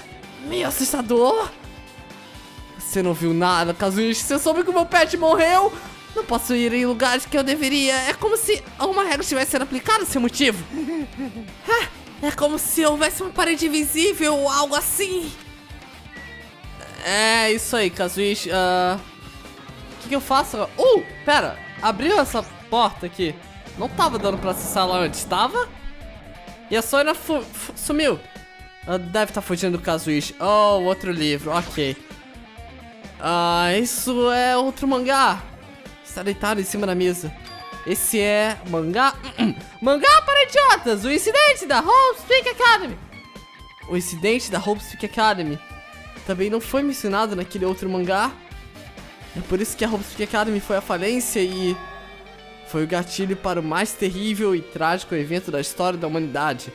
meio assustador. Você não viu nada, Kazuichi. Você soube que o meu pet morreu. Não posso ir em lugares que eu deveria. É como se alguma regra estivesse sendo aplicada sem motivo. é, é como se houvesse uma parede invisível ou algo assim. É isso aí, Kazuichi. Uh, o que, que eu faço? Uh, pera. Abriu essa porta aqui. Não tava dando pra acessar lá onde estava. E a Sônia sumiu. Ela deve estar tá fugindo do Kazuichi. Oh, outro livro, ok. Ah, isso é outro mangá. Está deitado em cima da mesa. Esse é mangá... mangá para idiotas, o incidente da Hope's Peak Academy. O incidente da Hope's Peak Academy também não foi mencionado naquele outro mangá. É por isso que a Hope's Peak Academy foi à falência e... foi o gatilho para o mais terrível e trágico evento da história da humanidade.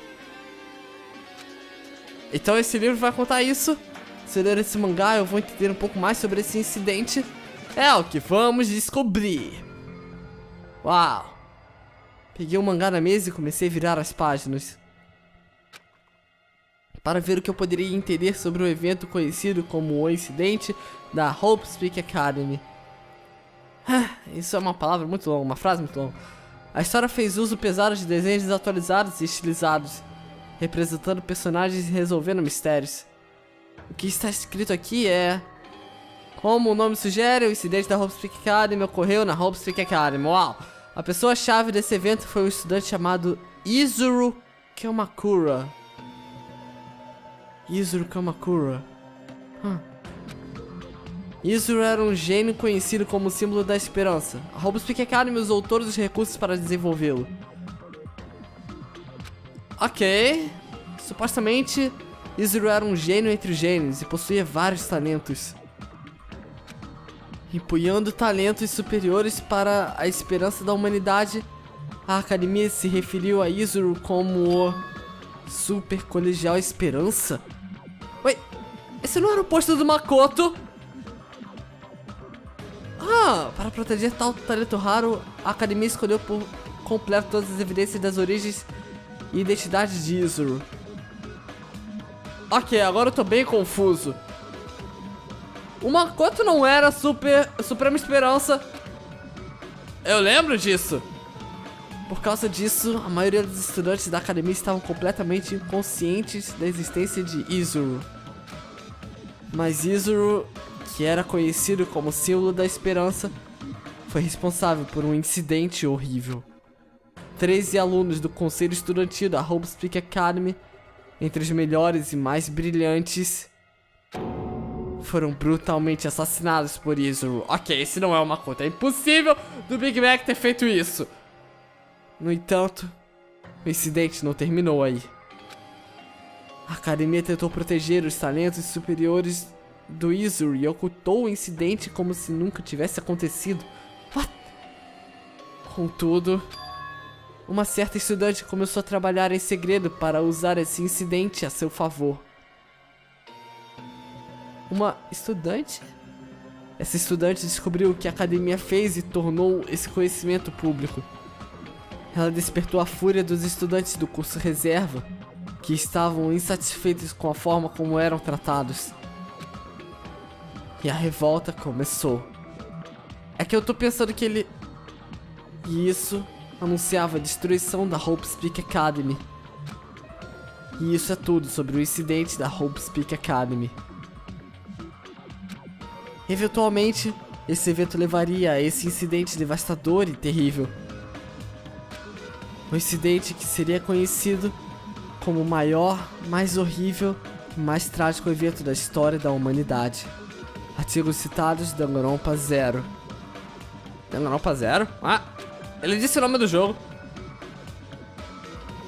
Então esse livro vai contar isso. Se eu ler esse mangá, eu vou entender um pouco mais sobre esse incidente. É o que vamos descobrir. Uau. Peguei um mangá na mesa e comecei a virar as páginas para ver o que eu poderia entender sobre o evento conhecido como o incidente da Hope's Peak Academy. Isso é uma palavra muito longa, uma frase muito longa. A história fez uso pesado de desenhos desatualizados e estilizados, representando personagens e resolvendo mistérios. O que está escrito aqui é... Como o nome sugere, o incidente da Hope's Peak Academy ocorreu na Hope's Peak Academy. Uau! A pessoa-chave desse evento foi um estudante chamado Izuru Kamukura. Izuru Kamukura. Hum. Izuru era um gênio conhecido como símbolo da esperança. A Hope's Peak Academy usou todos os recursos para desenvolvê-lo. Ok. Supostamente, Izuru era um gênio entre os gênios e possuía vários talentos, empunhando talentos superiores para a esperança da humanidade. A academia se referiu a Izuru como o Super Colegial Esperança. Ué, esse não era o posto do Makoto? Ah, para proteger tal talento raro, a academia escolheu por completo todas as evidências das origens e identidade de Izuru. Ok, agora eu tô bem confuso. O Makoto não era super, Suprema Esperança. Eu lembro disso. Por causa disso, a maioria dos estudantes da academia estavam completamente inconscientes da existência de Izuru. Mas Izuru, que era conhecido como símbolo da esperança, foi responsável por um incidente horrível. treze alunos do conselho estudantil da Hope's Peak Academy, entre os melhores e mais brilhantes, foram brutalmente assassinados por Izuru. Ok, esse não é uma conta. É impossível do Big Mac ter feito isso. No entanto, o incidente não terminou aí. A academia tentou proteger os talentos superiores do Izuru e ocultou o incidente como se nunca tivesse acontecido. What? Contudo, uma certa estudante começou a trabalhar em segredo para usar esse incidente a seu favor. Uma estudante? Essa estudante descobriu o que a academia fez e tornou esse conhecimento público. Ela despertou a fúria dos estudantes do curso reserva, que estavam insatisfeitos com a forma como eram tratados. E a revolta começou. É que eu tô pensando que ele... E isso anunciava a destruição da Hope's Peak Academy. E isso é tudo sobre o incidente da Hope's Peak Academy. Eventualmente, esse evento levaria a esse incidente devastador e terrível. Um incidente que seria conhecido como o maior, mais horrível e mais trágico evento da história da humanidade. Artigos citados de Danganronpa zero. Danganronpa zero? Ah! Ele disse o nome do jogo!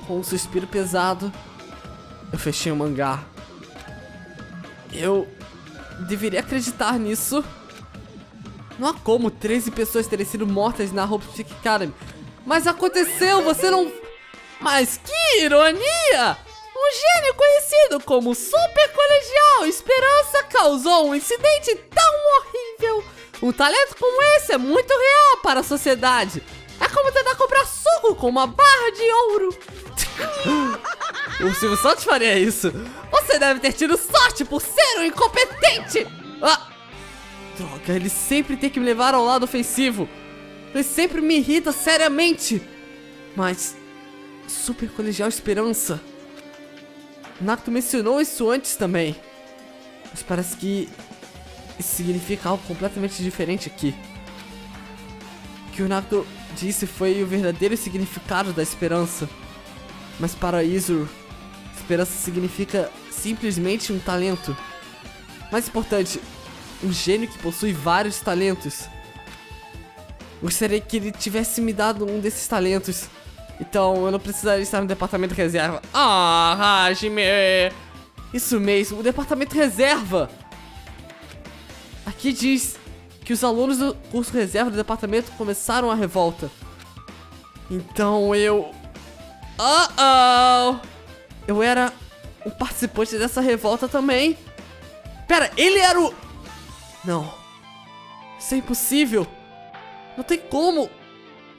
Com um suspiro pesado, eu fechei o mangá. Eu deveria acreditar nisso? Não há como treze pessoas terem sido mortas na Hope's Peak Academy. Mas aconteceu, você não... Mas que ironia! Um gênio conhecido como Super Colegial Esperança causou um incidente tão horrível. Um talento como esse é muito real para a sociedade. É como tentar comprar suco com uma barra de ouro. O Silvio Santos faria isso. Você deve ter tido sorte por ser um incompetente. Ah, droga, ele sempre tem que me levar ao lado ofensivo. Ele sempre me irrita seriamente. Mas... Super Colegial Esperança. Nagito mencionou isso antes também. Mas parece que... isso significa algo completamente diferente aqui. O que o Nagito disse foi o verdadeiro significado da esperança. Mas para Izuru, esperança significa simplesmente um talento. Mais importante, um gênio que possui vários talentos. Gostaria que ele tivesse me dado um desses talentos. Então eu não precisaria estar no Departamento Reserva. Ah, Hajime! Isso mesmo, o Departamento Reserva! Aqui diz que os alunos do curso Reserva do Departamento começaram a revolta. Então eu... Uh-oh! Eu era um participante dessa revolta também. Pera, ele era o... Não. Isso é impossível. Não tem como.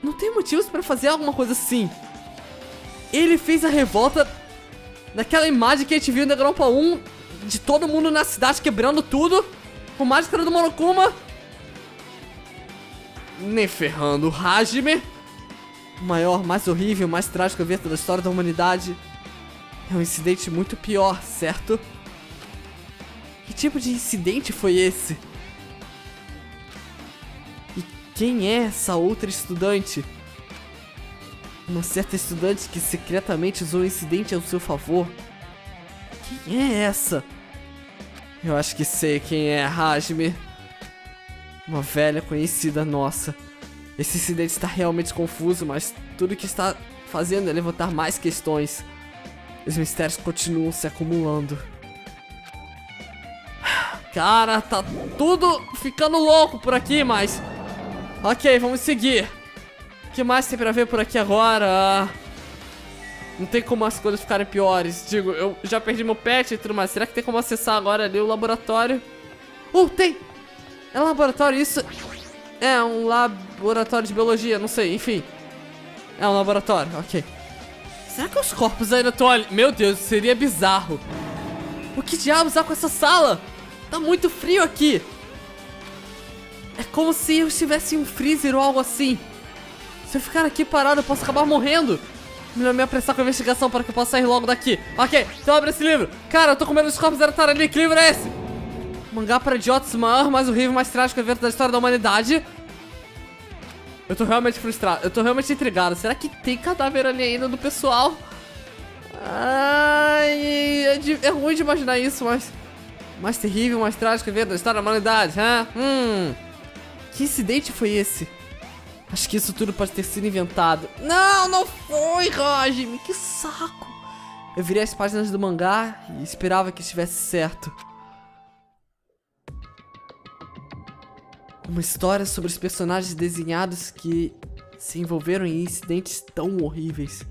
Não tem motivos pra fazer alguma coisa assim. Ele fez a revolta naquela imagem que a gente viu na Danganronpa um, de todo mundo na cidade quebrando tudo, com a máscara do Monokuma. Nem ferrando o Hajime. O maior, mais horrível, mais trágico evento da história da humanidade. É um incidente muito pior, certo? Que tipo de incidente foi esse? Quem é essa outra estudante? Uma certa estudante que secretamente usou o incidente ao seu favor. Quem é essa? Eu acho que sei quem é, Hajime. Uma velha conhecida nossa. Esse incidente está realmente confuso, mas tudo que está fazendo é levantar mais questões. Os mistérios continuam se acumulando. Cara, tá tudo ficando louco por aqui, mas... ok, vamos seguir. O que mais tem pra ver por aqui agora? Não tem como as coisas ficarem piores. Digo, eu já perdi meu pet e tudo mais. Será que tem como acessar agora ali o laboratório? Uh, tem! É um laboratório, isso... é um laboratório de biologia, não sei, enfim. É um laboratório, ok. Será que os corpos ainda estão ali? Meu Deus, seria bizarro. O que diabos há com essa sala? Tá muito frio aqui. É como se eu estivesse em um freezer ou algo assim. Se eu ficar aqui parado, eu posso acabar morrendo. Melhor me apressar com a investigação para que eu possa sair logo daqui. Ok, então abre esse livro. Cara, eu tô com medo dos corpos estar ali. Que livro é esse? Mangá para idiotas, o maior, mais horrível, mais trágico evento da história da humanidade. Eu tô realmente frustrado. Eu tô realmente intrigado. Será que tem cadáver ali ainda do pessoal? Ai, é, de, é ruim de imaginar isso, mas... mais terrível, mais trágico evento da história da humanidade, hein? Hum... que incidente foi esse? Acho que isso tudo pode ter sido inventado. Não, não foi, Hajime. Que saco. Eu virei as páginas do mangá e esperava que estivesse certo. Uma história sobre os personagens desenhados que se envolveram em incidentes tão horríveis.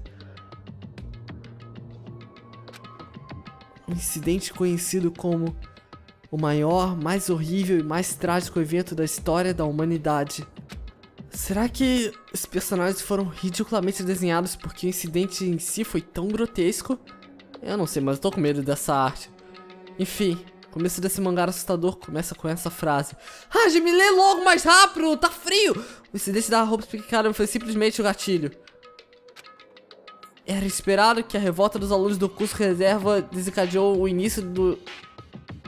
Um incidente conhecido como... o maior, mais horrível e mais trágico evento da história da humanidade. Será que os personagens foram ridiculamente desenhados porque o incidente em si foi tão grotesco? Eu não sei, mas eu tô com medo dessa arte. Enfim, o começo desse mangá assustador começa com essa frase. Hajime, lê logo mais rápido, tá frio! O incidente da Hope's Peak Academy foi simplesmente o gatilho. Era esperado que a revolta dos alunos do curso reserva desencadeou o início do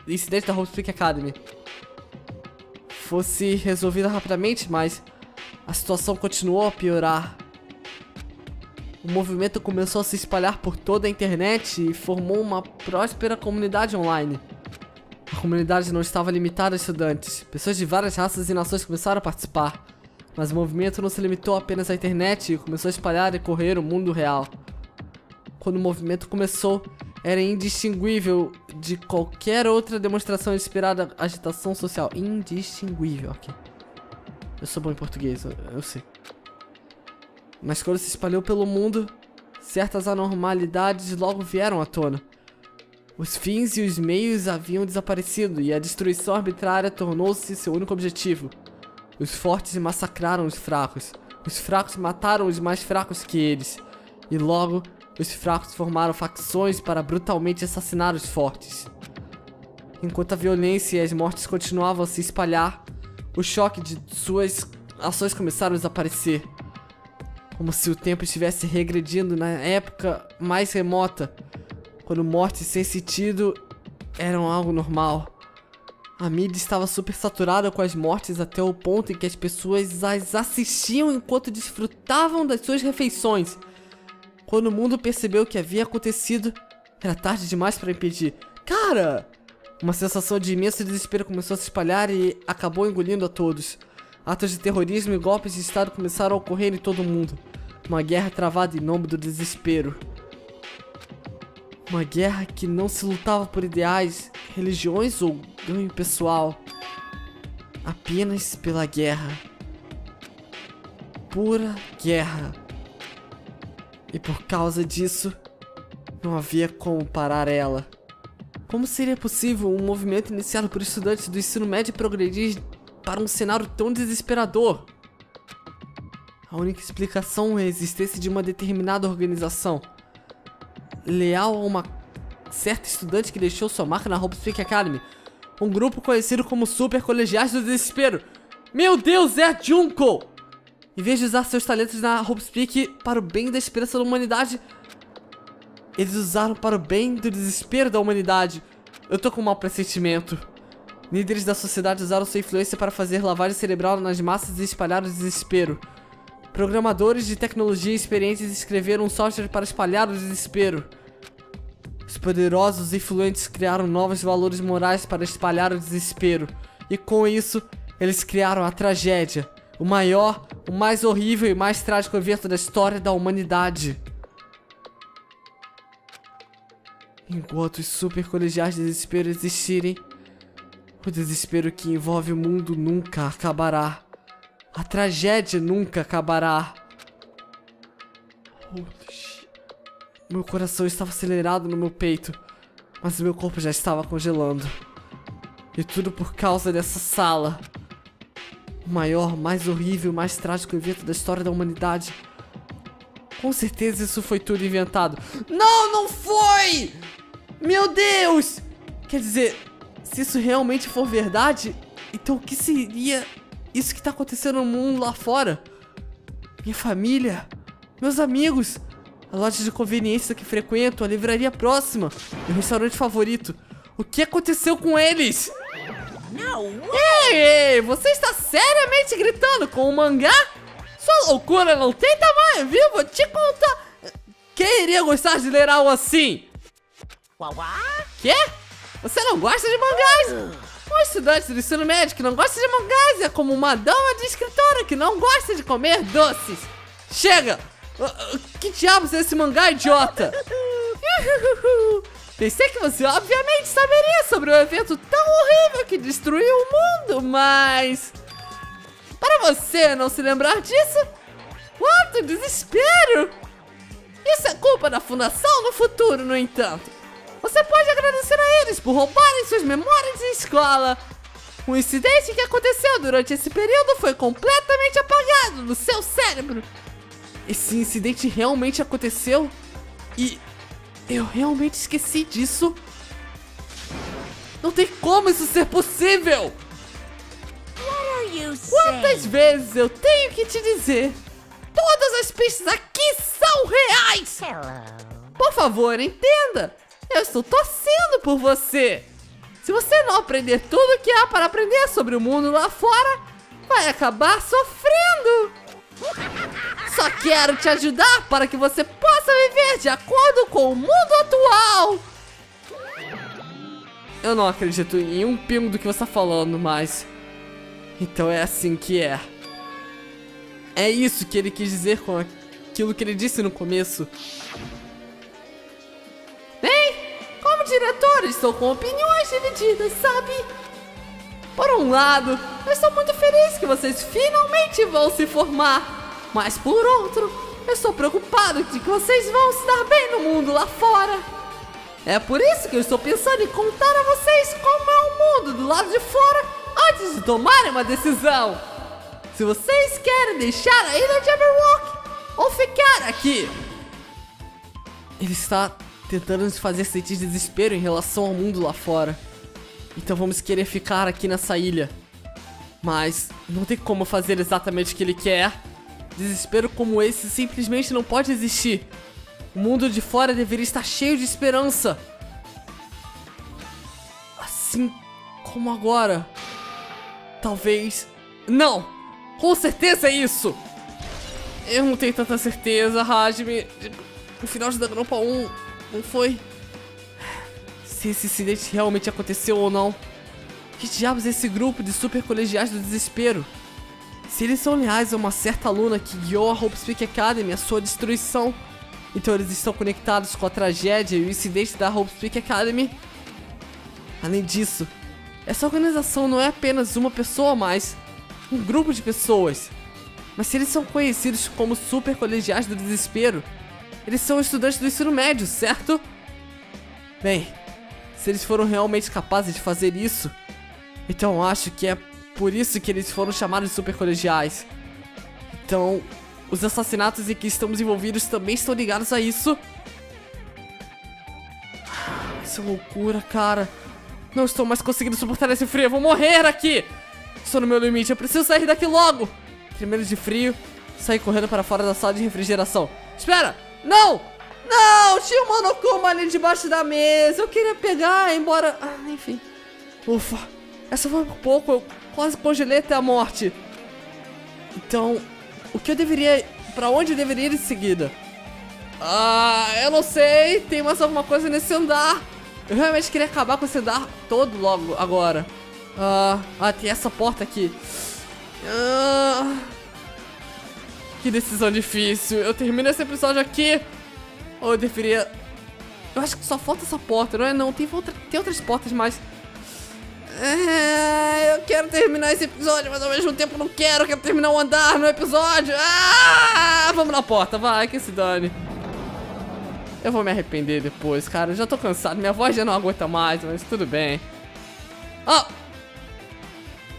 incidente da Hope's Peak Academy fosse resolvida rapidamente, mas a situação continuou a piorar. O movimento começou a se espalhar por toda a internet e formou uma próspera comunidade online. A comunidade não estava limitada a estudantes. Pessoas de várias raças e nações começaram a participar. Mas o movimento não se limitou apenas à internet e começou a espalhar e correr o mundo real. Quando o movimento começou, era indistinguível de qualquer outra demonstração inspirada à agitação social. Indistinguível, ok. Eu sou bom em português, eu, eu sei. Mas quando se espalhou pelo mundo, certas anormalidades logo vieram à tona. Os fins e os meios haviam desaparecido e a destruição arbitrária tornou-se seu único objetivo. Os fortes massacraram os fracos. Os fracos mataram os mais fracos que eles. E logo, os fracos formaram facções para brutalmente assassinar os fortes. Enquanto a violência e as mortes continuavam a se espalhar, o choque de suas ações começaram a desaparecer. Como se o tempo estivesse regredindo na época mais remota, quando mortes sem sentido eram algo normal. A mídia estava super saturada com as mortes até o ponto em que as pessoas as assistiam enquanto desfrutavam das suas refeições. Quando o mundo percebeu o que havia acontecido, era tarde demais para impedir. Cara! Uma sensação de imenso desespero começou a se espalhar e acabou engolindo a todos. Atos de terrorismo e golpes de estado começaram a ocorrer em todo o mundo. Uma guerra travada em nome do desespero. Uma guerra que não se lutava por ideais, religiões ou ganho pessoal. Apenas pela guerra. Pura guerra. E por causa disso, não havia como parar ela. Como seria possível um movimento iniciado por estudantes do ensino médio progredir para um cenário tão desesperador? A única explicação é a existência de uma determinada organização, leal a uma certa estudante que deixou sua marca na Hope's Peak Academy, um grupo conhecido como Super Colegiais do Desespero. Meu Deus, é a Junko! Em vez de usar seus talentos na Hope's Peak para o bem da esperança da humanidade, eles usaram para o bem do desespero da humanidade. Eu tô com um mau pressentimento. Líderes da sociedade usaram sua influência para fazer lavagem cerebral nas massas e espalhar o desespero. Programadores de tecnologia experientes escreveram um software para espalhar o desespero. Os poderosos e influentes criaram novos valores morais para espalhar o desespero. E com isso, eles criaram a tragédia. O maior, o mais horrível e mais trágico evento da história da humanidade. Enquanto os super colegiais de desespero existirem, o desespero que envolve o mundo nunca acabará. A tragédia nunca acabará. Meu coração estava acelerado no meu peito, mas meu corpo já estava congelando. E tudo por causa dessa sala. O maior, mais horrível, mais trágico evento da história da humanidade. Com certeza isso foi tudo inventado. Não, não foi! Meu Deus! Quer dizer, se isso realmente for verdade, então o que seria isso que tá acontecendo no mundo lá fora? Minha família, meus amigos, a loja de conveniência que frequento, a livraria próxima, meu restaurante favorito. O que aconteceu com eles? Ei, ei, você está seriamente gritando com o mangá? Sua loucura não tem tamanho, viu? Vou te contar. Quem iria gostar de ler algo assim? Quê? Você não gosta de mangás? Um estudante do ensino médio que não gosta de mangás é como uma dama de escritora que não gosta de comer doces. Chega! Que diabos é esse mangá, idiota? Pensei que você obviamente saberia sobre um evento tão horrível que destruiu o mundo, mas... para você não se lembrar disso? Quanto desespero! Isso é culpa da Fundação do Futuro, no entanto. Você pode agradecer a eles por roubarem suas memórias de escola. O incidente que aconteceu durante esse período foi completamente apagado do seu cérebro. Esse incidente realmente aconteceu e eu realmente esqueci disso. Não tem como isso ser possível! Quantas vezes eu tenho que te dizer? Todas as pistas aqui são mil reais! Por favor, entenda! Eu estou torcendo por você! Se você não aprender tudo o que há para aprender sobre o mundo lá fora, vai acabar sofrendo! Só quero te ajudar para que você possa viver de acordo com o mundo atual! Eu não acredito em um pingo do que você está falando, mas... Então é assim que é. É isso que ele quis dizer com aquilo que ele disse no começo. Bem, como diretor, estou com opiniões divididas, sabe? Por um lado, eu estou muito feliz que vocês finalmente vão se formar. Mas por outro, eu estou preocupado de que vocês vão se dar bem no mundo lá fora. É por isso que eu estou pensando em contar a vocês como é o mundo do lado de fora antes de tomarem uma decisão. Se vocês querem deixar a ilha de Jabberwock ou ficar aqui. Ele está tentando nos fazer sentir desespero em relação ao mundo lá fora. Então vamos querer ficar aqui nessa ilha. Mas não tem como fazer exatamente o que ele quer. Desespero como esse simplesmente não pode existir. O mundo de fora deveria estar cheio de esperança. Assim como agora. Talvez... Não! Com certeza é isso! Eu não tenho tanta certeza, Hajime. O final de Danganronpa um não foi... Se esse incidente realmente aconteceu ou não. Que diabos é esse grupo de super colegiais do desespero? Se eles são leais a uma certa aluna que guiou a Hope's Peak Academy à sua destruição, então eles estão conectados com a tragédia e o incidente da Hope's Peak Academy. Além disso, essa organização não é apenas uma pessoa a mais, um grupo de pessoas. Mas se eles são conhecidos como Super Colegiais do Desespero, eles são estudantes do ensino médio, certo? Bem, se eles foram realmente capazes de fazer isso, então acho que é por isso que eles foram chamados de Super Colegiais. Então, os assassinatos em que estamos envolvidos também estão ligados a isso? Isso é loucura, cara. Não estou mais conseguindo suportar esse frio, eu vou morrer aqui! Estou no meu limite, eu preciso sair daqui logo. Tremendo de frio, saí correndo para fora da sala de refrigeração. Espera, não, não, tinha um Monokuma ali debaixo da mesa. Eu queria pegar, embora, ah, enfim. Ufa, essa foi por pouco, eu quase congelei até a morte. Então, o que eu deveria, para onde eu deveria ir em seguida? Ah, eu não sei, tem mais alguma coisa nesse andar. Eu realmente queria acabar com esse andar todo logo agora. Ah, ah, tem essa porta aqui. Ah, que decisão difícil. Eu termino esse episódio aqui. Ou eu deveria... Eu acho que só falta essa porta, não é não? Tem, outra... tem outras portas, mas... É... Eu quero terminar esse episódio, mas ao mesmo tempo não quero. Eu quero terminar o andar no episódio. Ah, vamos na porta, vai, que se dane. Eu vou me arrepender depois, cara. Eu já tô cansado, minha voz já não aguenta mais, mas tudo bem. Ah!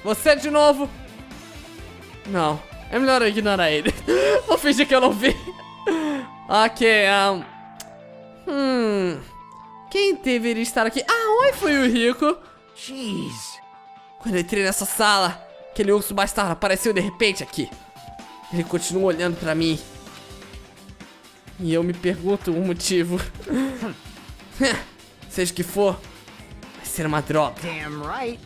Você de novo? Não, é melhor eu ignorar ele. Vou fingir que eu não vi. Ok, um... Hum... Quem deveria estar aqui? Ah, oi, Fuyuhiko. Jeez. Quando eu entrei nessa sala, aquele urso bastardo apareceu de repente aqui. Ele continua olhando pra mim. E eu me pergunto o motivo. Seja o que for, vai ser uma droga. Damn right.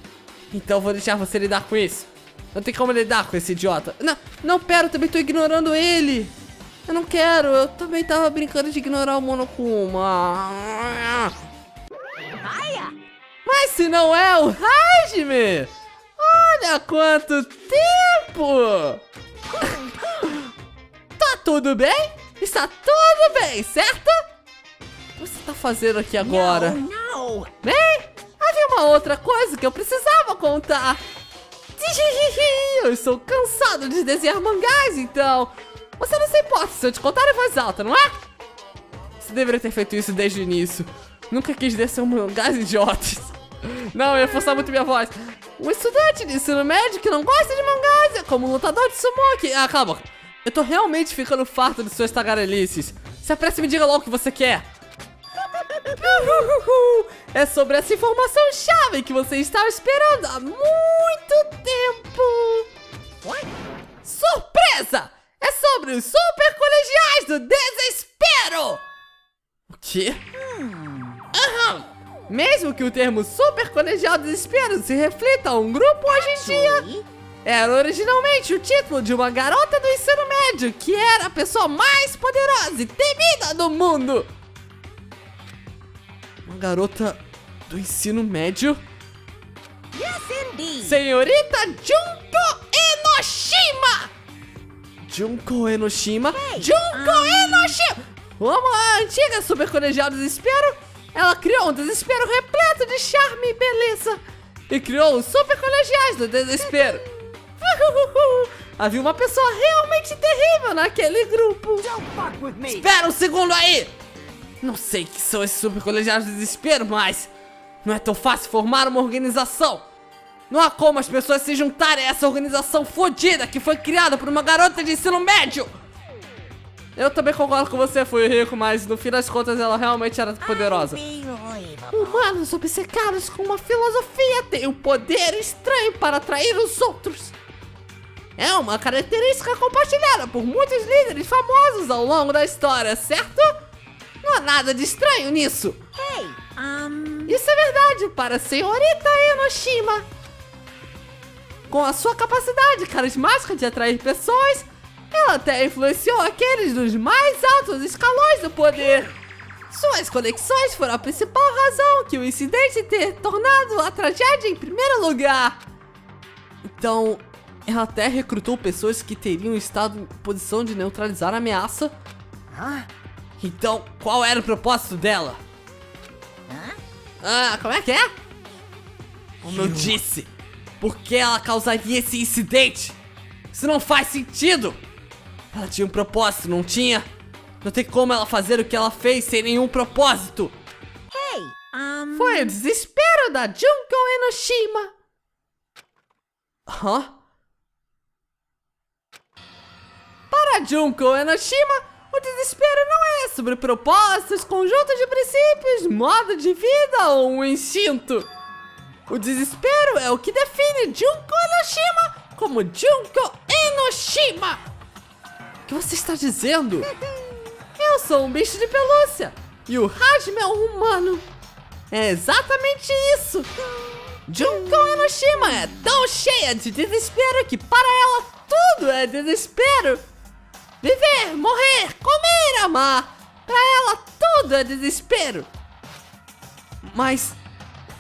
Então vou deixar você lidar com isso. Não tem como lidar com esse idiota. Não, não, pera, eu também tô ignorando ele. Eu não quero, eu também tava brincando de ignorar o Monokuma. Mas se não é o Hajime! Olha quanto tempo! Tá tudo bem? Está tudo bem, certo? O que você tá fazendo aqui agora? Não, não. Bem? Havia uma outra coisa que eu precisava contar. Eu estou cansado de desenhar mangás, então. Você não se importa se eu te contar em voz alta, não é? Você deveria ter feito isso desde o início. Nunca quis desenhar mangás idiotas. Não, eu ia forçar muito minha voz. Um estudante de ensino médio que não gosta de mangás é como um lutador de sumô que... Ah, calma. Eu tô realmente ficando farto de suas tagarelices. Se apresse e me diga logo o que você quer. É sobre essa informação chave que você estava esperando há muito tempo. Surpresa! É sobre os super colegiais do desespero. quê? Aham. Mesmo que o termo Super Colegial Desespero se reflita a um grupo hoje em dia, era originalmente o título de uma garota do ensino médio que era a pessoa mais poderosa e temida do mundo. Uma garota do ensino médio? Yes, Senhorita Junko Enoshima! Junko Enoshima? Hey, Junko um... Enoshima! Uma antiga Super Colegial Desespero, ela criou um desespero repleto de charme e beleza e criou os Super Colegiais do Desespero. Havia uma pessoa realmente terrível naquele grupo. Espera um segundo aí! Não sei o que são esses Super Colegiais do Desespero, mas não é tão fácil formar uma organização. Não há como as pessoas se juntarem a essa organização fodida que foi criada por uma garota de ensino médio. Eu também concordo com você, Fuyuhiko, mas no fim das contas ela realmente era poderosa. Humanos obcecados com uma filosofia têm um poder estranho para atrair os outros. É uma característica compartilhada por muitos líderes famosos ao longo da história, certo? Não há nada de estranho nisso. Hey, um... Isso é verdade para a senhorita Enoshima. Com a sua capacidade carismática de atrair pessoas, ela até influenciou aqueles dos mais altos escalões do poder. Suas conexões foram a principal razão que o incidente ter tornado a tragédia em primeiro lugar. Então, ela até recrutou pessoas que teriam estado em posição de neutralizar a ameaça. Então, qual era o propósito dela? Ah, como é que é? Como eu disse, por que ela causaria esse incidente? Isso não faz sentido! Ela tinha um propósito, não tinha? Não tem como ela fazer o que ela fez sem nenhum propósito. Hey, um... Foi o desespero da Junko Enoshima. Hã? Para Junko Enoshima, o desespero não é sobre propósitos, conjunto de princípios, modo de vida ou um instinto. O desespero é o que define Junko Enoshima como Junko Enoshima. O que você está dizendo? Eu sou um bicho de pelúcia e o Hajime é um humano. É exatamente isso. Junko Enoshima é tão cheia de desespero que para ela tudo é desespero. Viver, morrer, comer, amar. Para ela tudo é desespero. Mas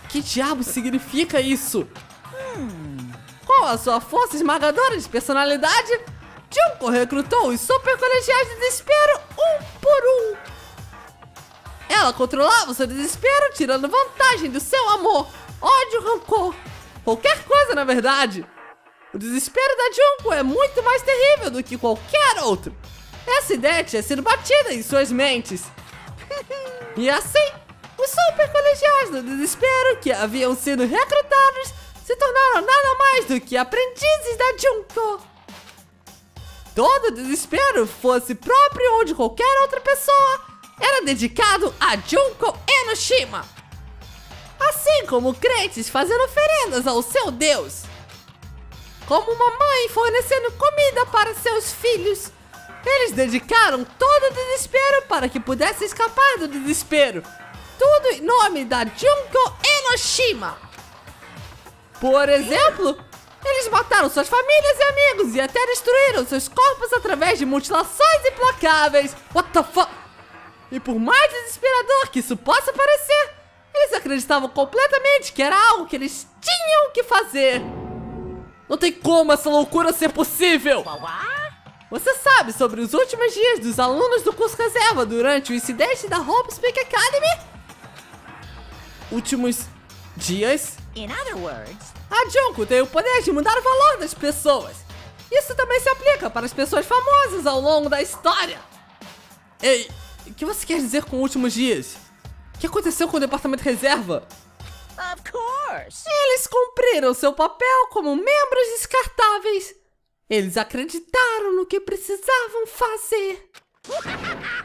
que diabo significa isso? Com a sua força esmagadora de personalidade, Junko recrutou os Super Colegiais de Desespero um por um. Ela controlava o seu desespero, tirando vantagem do seu amor, ódio, rancor, qualquer coisa na verdade. O desespero da Junko é muito mais terrível do que qualquer outro. Essa ideia tinha sido batida em suas mentes. E assim, os Super Colegiais do Desespero que haviam sido recrutados se tornaram nada mais do que aprendizes da Junko. Todo desespero, fosse próprio ou de qualquer outra pessoa, era dedicado a Junko Enoshima. Assim como crentes fazendo oferendas ao seu Deus. Como uma mãe fornecendo comida para seus filhos, eles dedicaram todo o desespero para que pudesse escapar do desespero. Tudo em nome da Junko Enoshima. Por exemplo, eles mataram suas famílias e amigos e até destruíram seus corpos através de mutilações implacáveis. What the fuck? E por mais desesperador que isso possa parecer, eles acreditavam completamente que era algo que eles tinham que fazer. Não tem como essa loucura ser possível. Você sabe sobre os últimos dias dos alunos do curso reserva durante o incidente da Hope's Peak Academy? Últimos dias? In other words, a Junko tem o poder de mudar o valor das pessoas. Isso também se aplica para as pessoas famosas ao longo da história. Ei, o que você quer dizer com últimos dias? O que aconteceu com o Departamento Reserva? Of course. Eles cumpriram seu papel como membros descartáveis. Eles acreditaram no que precisavam fazer.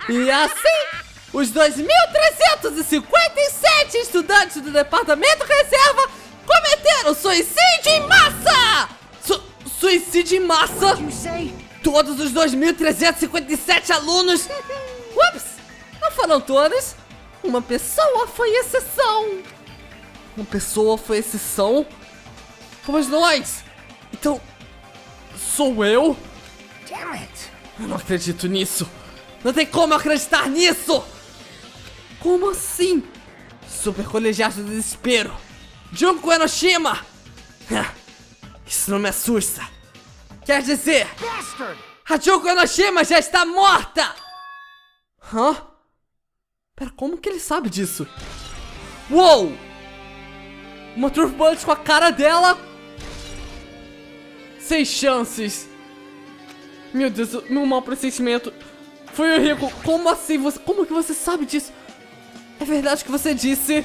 E assim, os dois mil trezentos e cinquenta e sete estudantes do Departamento Reserva cometeram suicídio em massa! Su suicídio em massa? Todos os dois mil trezentos e cinquenta e sete alunos? Ups! Não foram todos, Uma pessoa foi exceção! Uma pessoa foi exceção? Fomos nós! Então... sou eu? Damn it! Eu não acredito nisso! Não tem como eu acreditar nisso! Como assim? Super Colegial do Desespero! Junko Enoshima! Isso não me assusta! Quer dizer... Bastard! A Junko Enoshima já está morta! Hã? Pera, como que ele sabe disso? Uou! Uma Turf Bullet com a cara dela! Sem chances! Meu Deus, meu mau pressentimento! Fuyuhiko, como assim? Você, como que você sabe disso? É verdade o que você disse?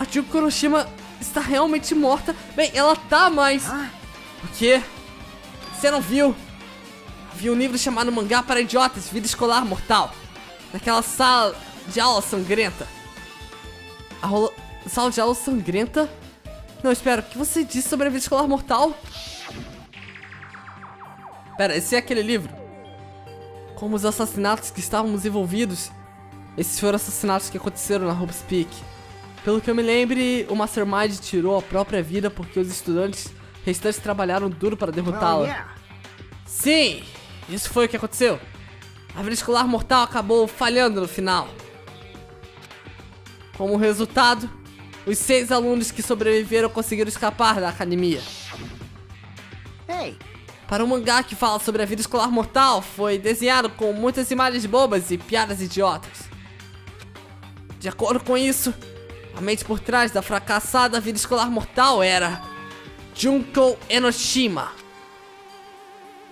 A Junko Enoshima está realmente morta. Bem, ela tá, mas... O quê? Você não viu? Havia um livro chamado Mangá para Idiotas, Vida Escolar Mortal. Naquela sala de aula sangrenta. A rola... sala de aula sangrenta? Não, espera, o que você disse sobre a Vida Escolar Mortal? Pera, esse é aquele livro? Como os assassinatos que estávamos envolvidos. Esses foram assassinatos que aconteceram na Hope's Peak. Pelo que eu me lembre, o Mastermind tirou a própria vida porque os estudantes restantes trabalharam duro para derrotá-la. Well, yeah. Sim, isso foi o que aconteceu. A Vida Escolar Mortal acabou falhando no final. Como resultado, os seis alunos que sobreviveram conseguiram escapar da academia. Hey. Para um mangá que fala sobre a Vida Escolar Mortal, foi desenhado com muitas imagens bobas e piadas idiotas. De acordo com isso, a mente por trás da fracassada Vida Escolar Mortal era... Junko Enoshima.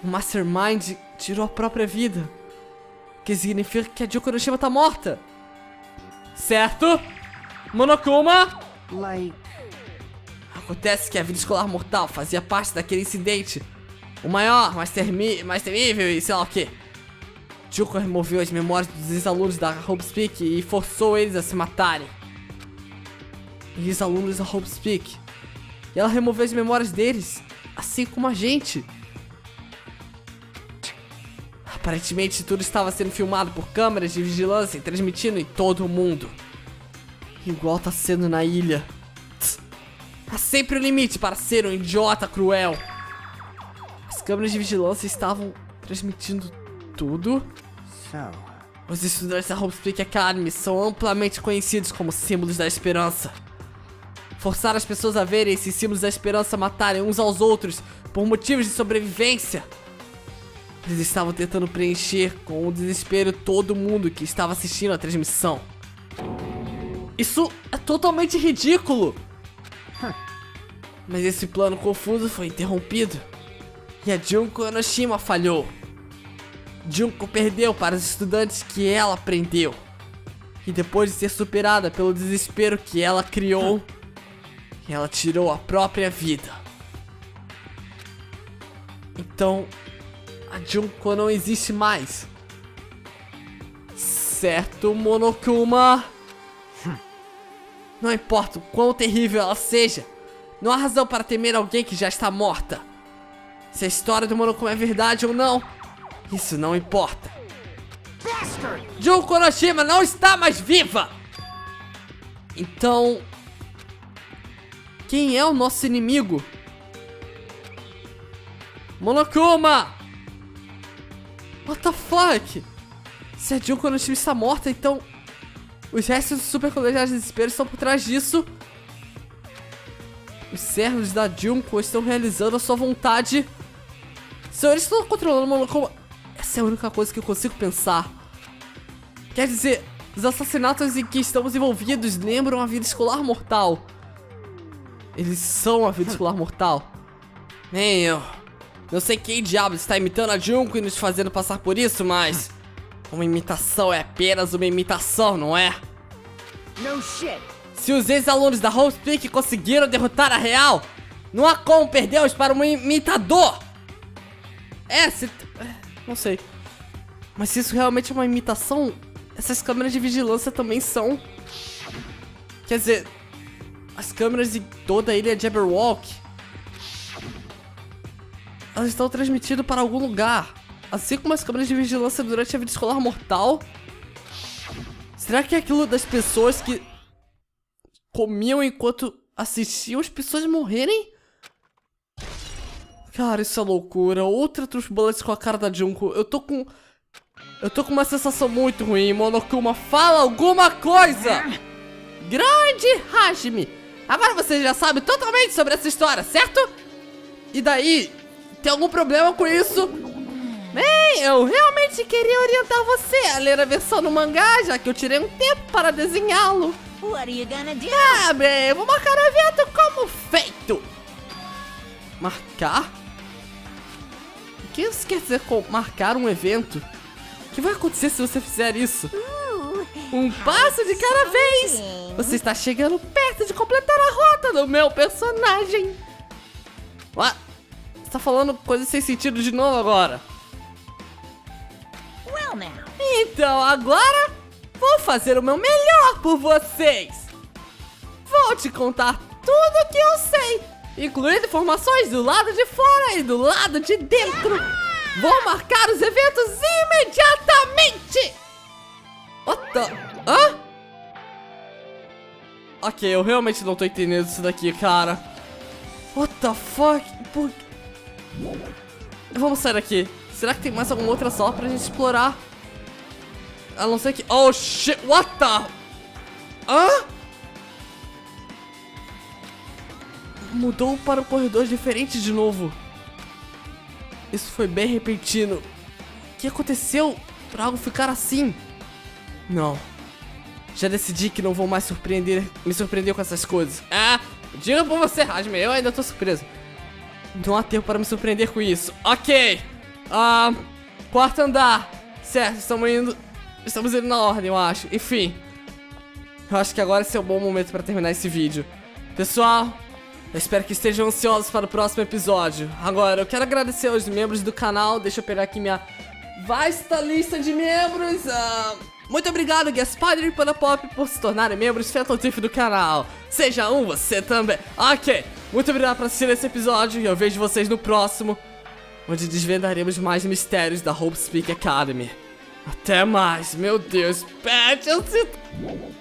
O Mastermind tirou a própria vida. O que significa que a Junko Enoshima tá morta. Certo? Monokuma? Like... Acontece que a Vida Escolar Mortal fazia parte daquele incidente. O maior, mais, termi mais temível e sei lá o que. Junko removeu as memórias dos ex-alunos da Hope's Peak e forçou eles a se matarem. Ex-alunos da Hope's Peak. E ela removeu as memórias deles, assim como a gente. Aparentemente tudo estava sendo filmado por câmeras de vigilância e transmitido em todo o mundo. Igual tá sendo na ilha. Há sempre um limite para ser um idiota cruel. As câmeras de vigilância estavam transmitindo tudo. Os estudantes da Hope's Peak Academy são amplamente conhecidos como símbolos da esperança. Forçar as pessoas a verem esses símbolos da esperança matarem uns aos outros por motivos de sobrevivência. Eles estavam tentando preencher com o desespero todo mundo que estava assistindo a transmissão. Isso é totalmente ridículo! Mas esse plano confuso foi interrompido. E a Junko Enoshima falhou. Junko perdeu para os estudantes que ela prendeu. E depois de ser superada pelo desespero que ela criou, ela tirou a própria vida. Então, a Junko não existe mais. Certo, Monokuma? Não importa o quão terrível ela seja, não há razão para temer alguém que já está morta. Se a história do Monokuma é verdade ou não, isso não importa. Bastard! Junko Enoshima não está mais viva! Então... quem é o nosso inimigo? Monokuma! What the fuck? Se a Junko Enoshima está morta, então... os restos do Super Colegial Desespero estão por trás disso. Os servos da Junko estão realizando a sua vontade. Senhor, eles estão controlando o Monokuma. Essa é a única coisa que eu consigo pensar. Quer dizer, os assassinatos em que estamos envolvidos lembram a Vida Escolar Mortal. Eles são a Vida Escolar Mortal. Nem eu. Não sei quem diabo está imitando a Junko e nos fazendo passar por isso, mas... uma imitação é apenas uma imitação, não é? No shit. Se os ex-alunos da Hope's Peak conseguiram derrotar a real, não há como perdê-los para um imitador! É, se... não sei. Mas se isso realmente é uma imitação, essas câmeras de vigilância também são. Quer dizer, as câmeras de toda a ilha Jabberwock, elas estão transmitindo para algum lugar. Assim como as câmeras de vigilância durante a Vida Escolar Mortal. Será que é aquilo das pessoas que comiam enquanto assistiam as pessoas morrerem? Cara, isso é loucura. Outra truculência com a cara da Junko. Eu tô com... Eu tô com uma sensação muito ruim. Monokuma, fala alguma coisa! Grande Hajime! Agora você já sabe totalmente sobre essa história, certo? E daí? Tem algum problema com isso? Bem, eu realmente queria orientar você a ler a versão no mangá, já que eu tirei um tempo para desenhá-lo. Ah, bem, eu vou marcar o evento como feito. Marcar? O que isso quer dizer com marcar um evento? O que vai acontecer se você fizer isso? Um passo de cada vez! Você está chegando perto de completar a rota do meu personagem. Ué? Você está falando coisas sem sentido de novo agora. Então agora vou fazer o meu melhor por vocês. Vou te contar tudo o que eu sei, incluindo informações do lado de fora e do lado de dentro. Vou marcar os eventos imediatamente. Ota... Hã? Ok, eu realmente não tô entendendo isso daqui, cara. What the fuck? Por... Vamos sair daqui. Será que tem mais alguma outra sala pra gente explorar? A não ser que... Oh, shit! What the... Hã? Mudou para um corredor diferente de novo. Isso foi bem repentino. O que aconteceu pra algo ficar assim? Não. Já decidi que não vou mais surpreender, me surpreender com essas coisas. Ah, diga por você, Hajime, eu ainda tô surpreso. Não há tempo para me surpreender com isso. Ok. Ah, quarto andar. Certo, estamos indo... Estamos indo na ordem, eu acho. Enfim. Eu acho que agora esse é um bom momento para terminar esse vídeo. Pessoal, eu espero que estejam ansiosos para o próximo episódio. Agora, eu quero agradecer aos membros do canal. Deixa eu pegar aqui minha vasta lista de membros. Ah... Muito obrigado, Guest Padre e Panda Pop, por se tornarem membros Fataltif do canal. Seja um, você também. Ok, muito obrigado por assistir esse episódio e eu vejo vocês no próximo, onde desvendaremos mais mistérios da Hope's Peak Academy. Até mais, meu Deus. Pet, eu sinto...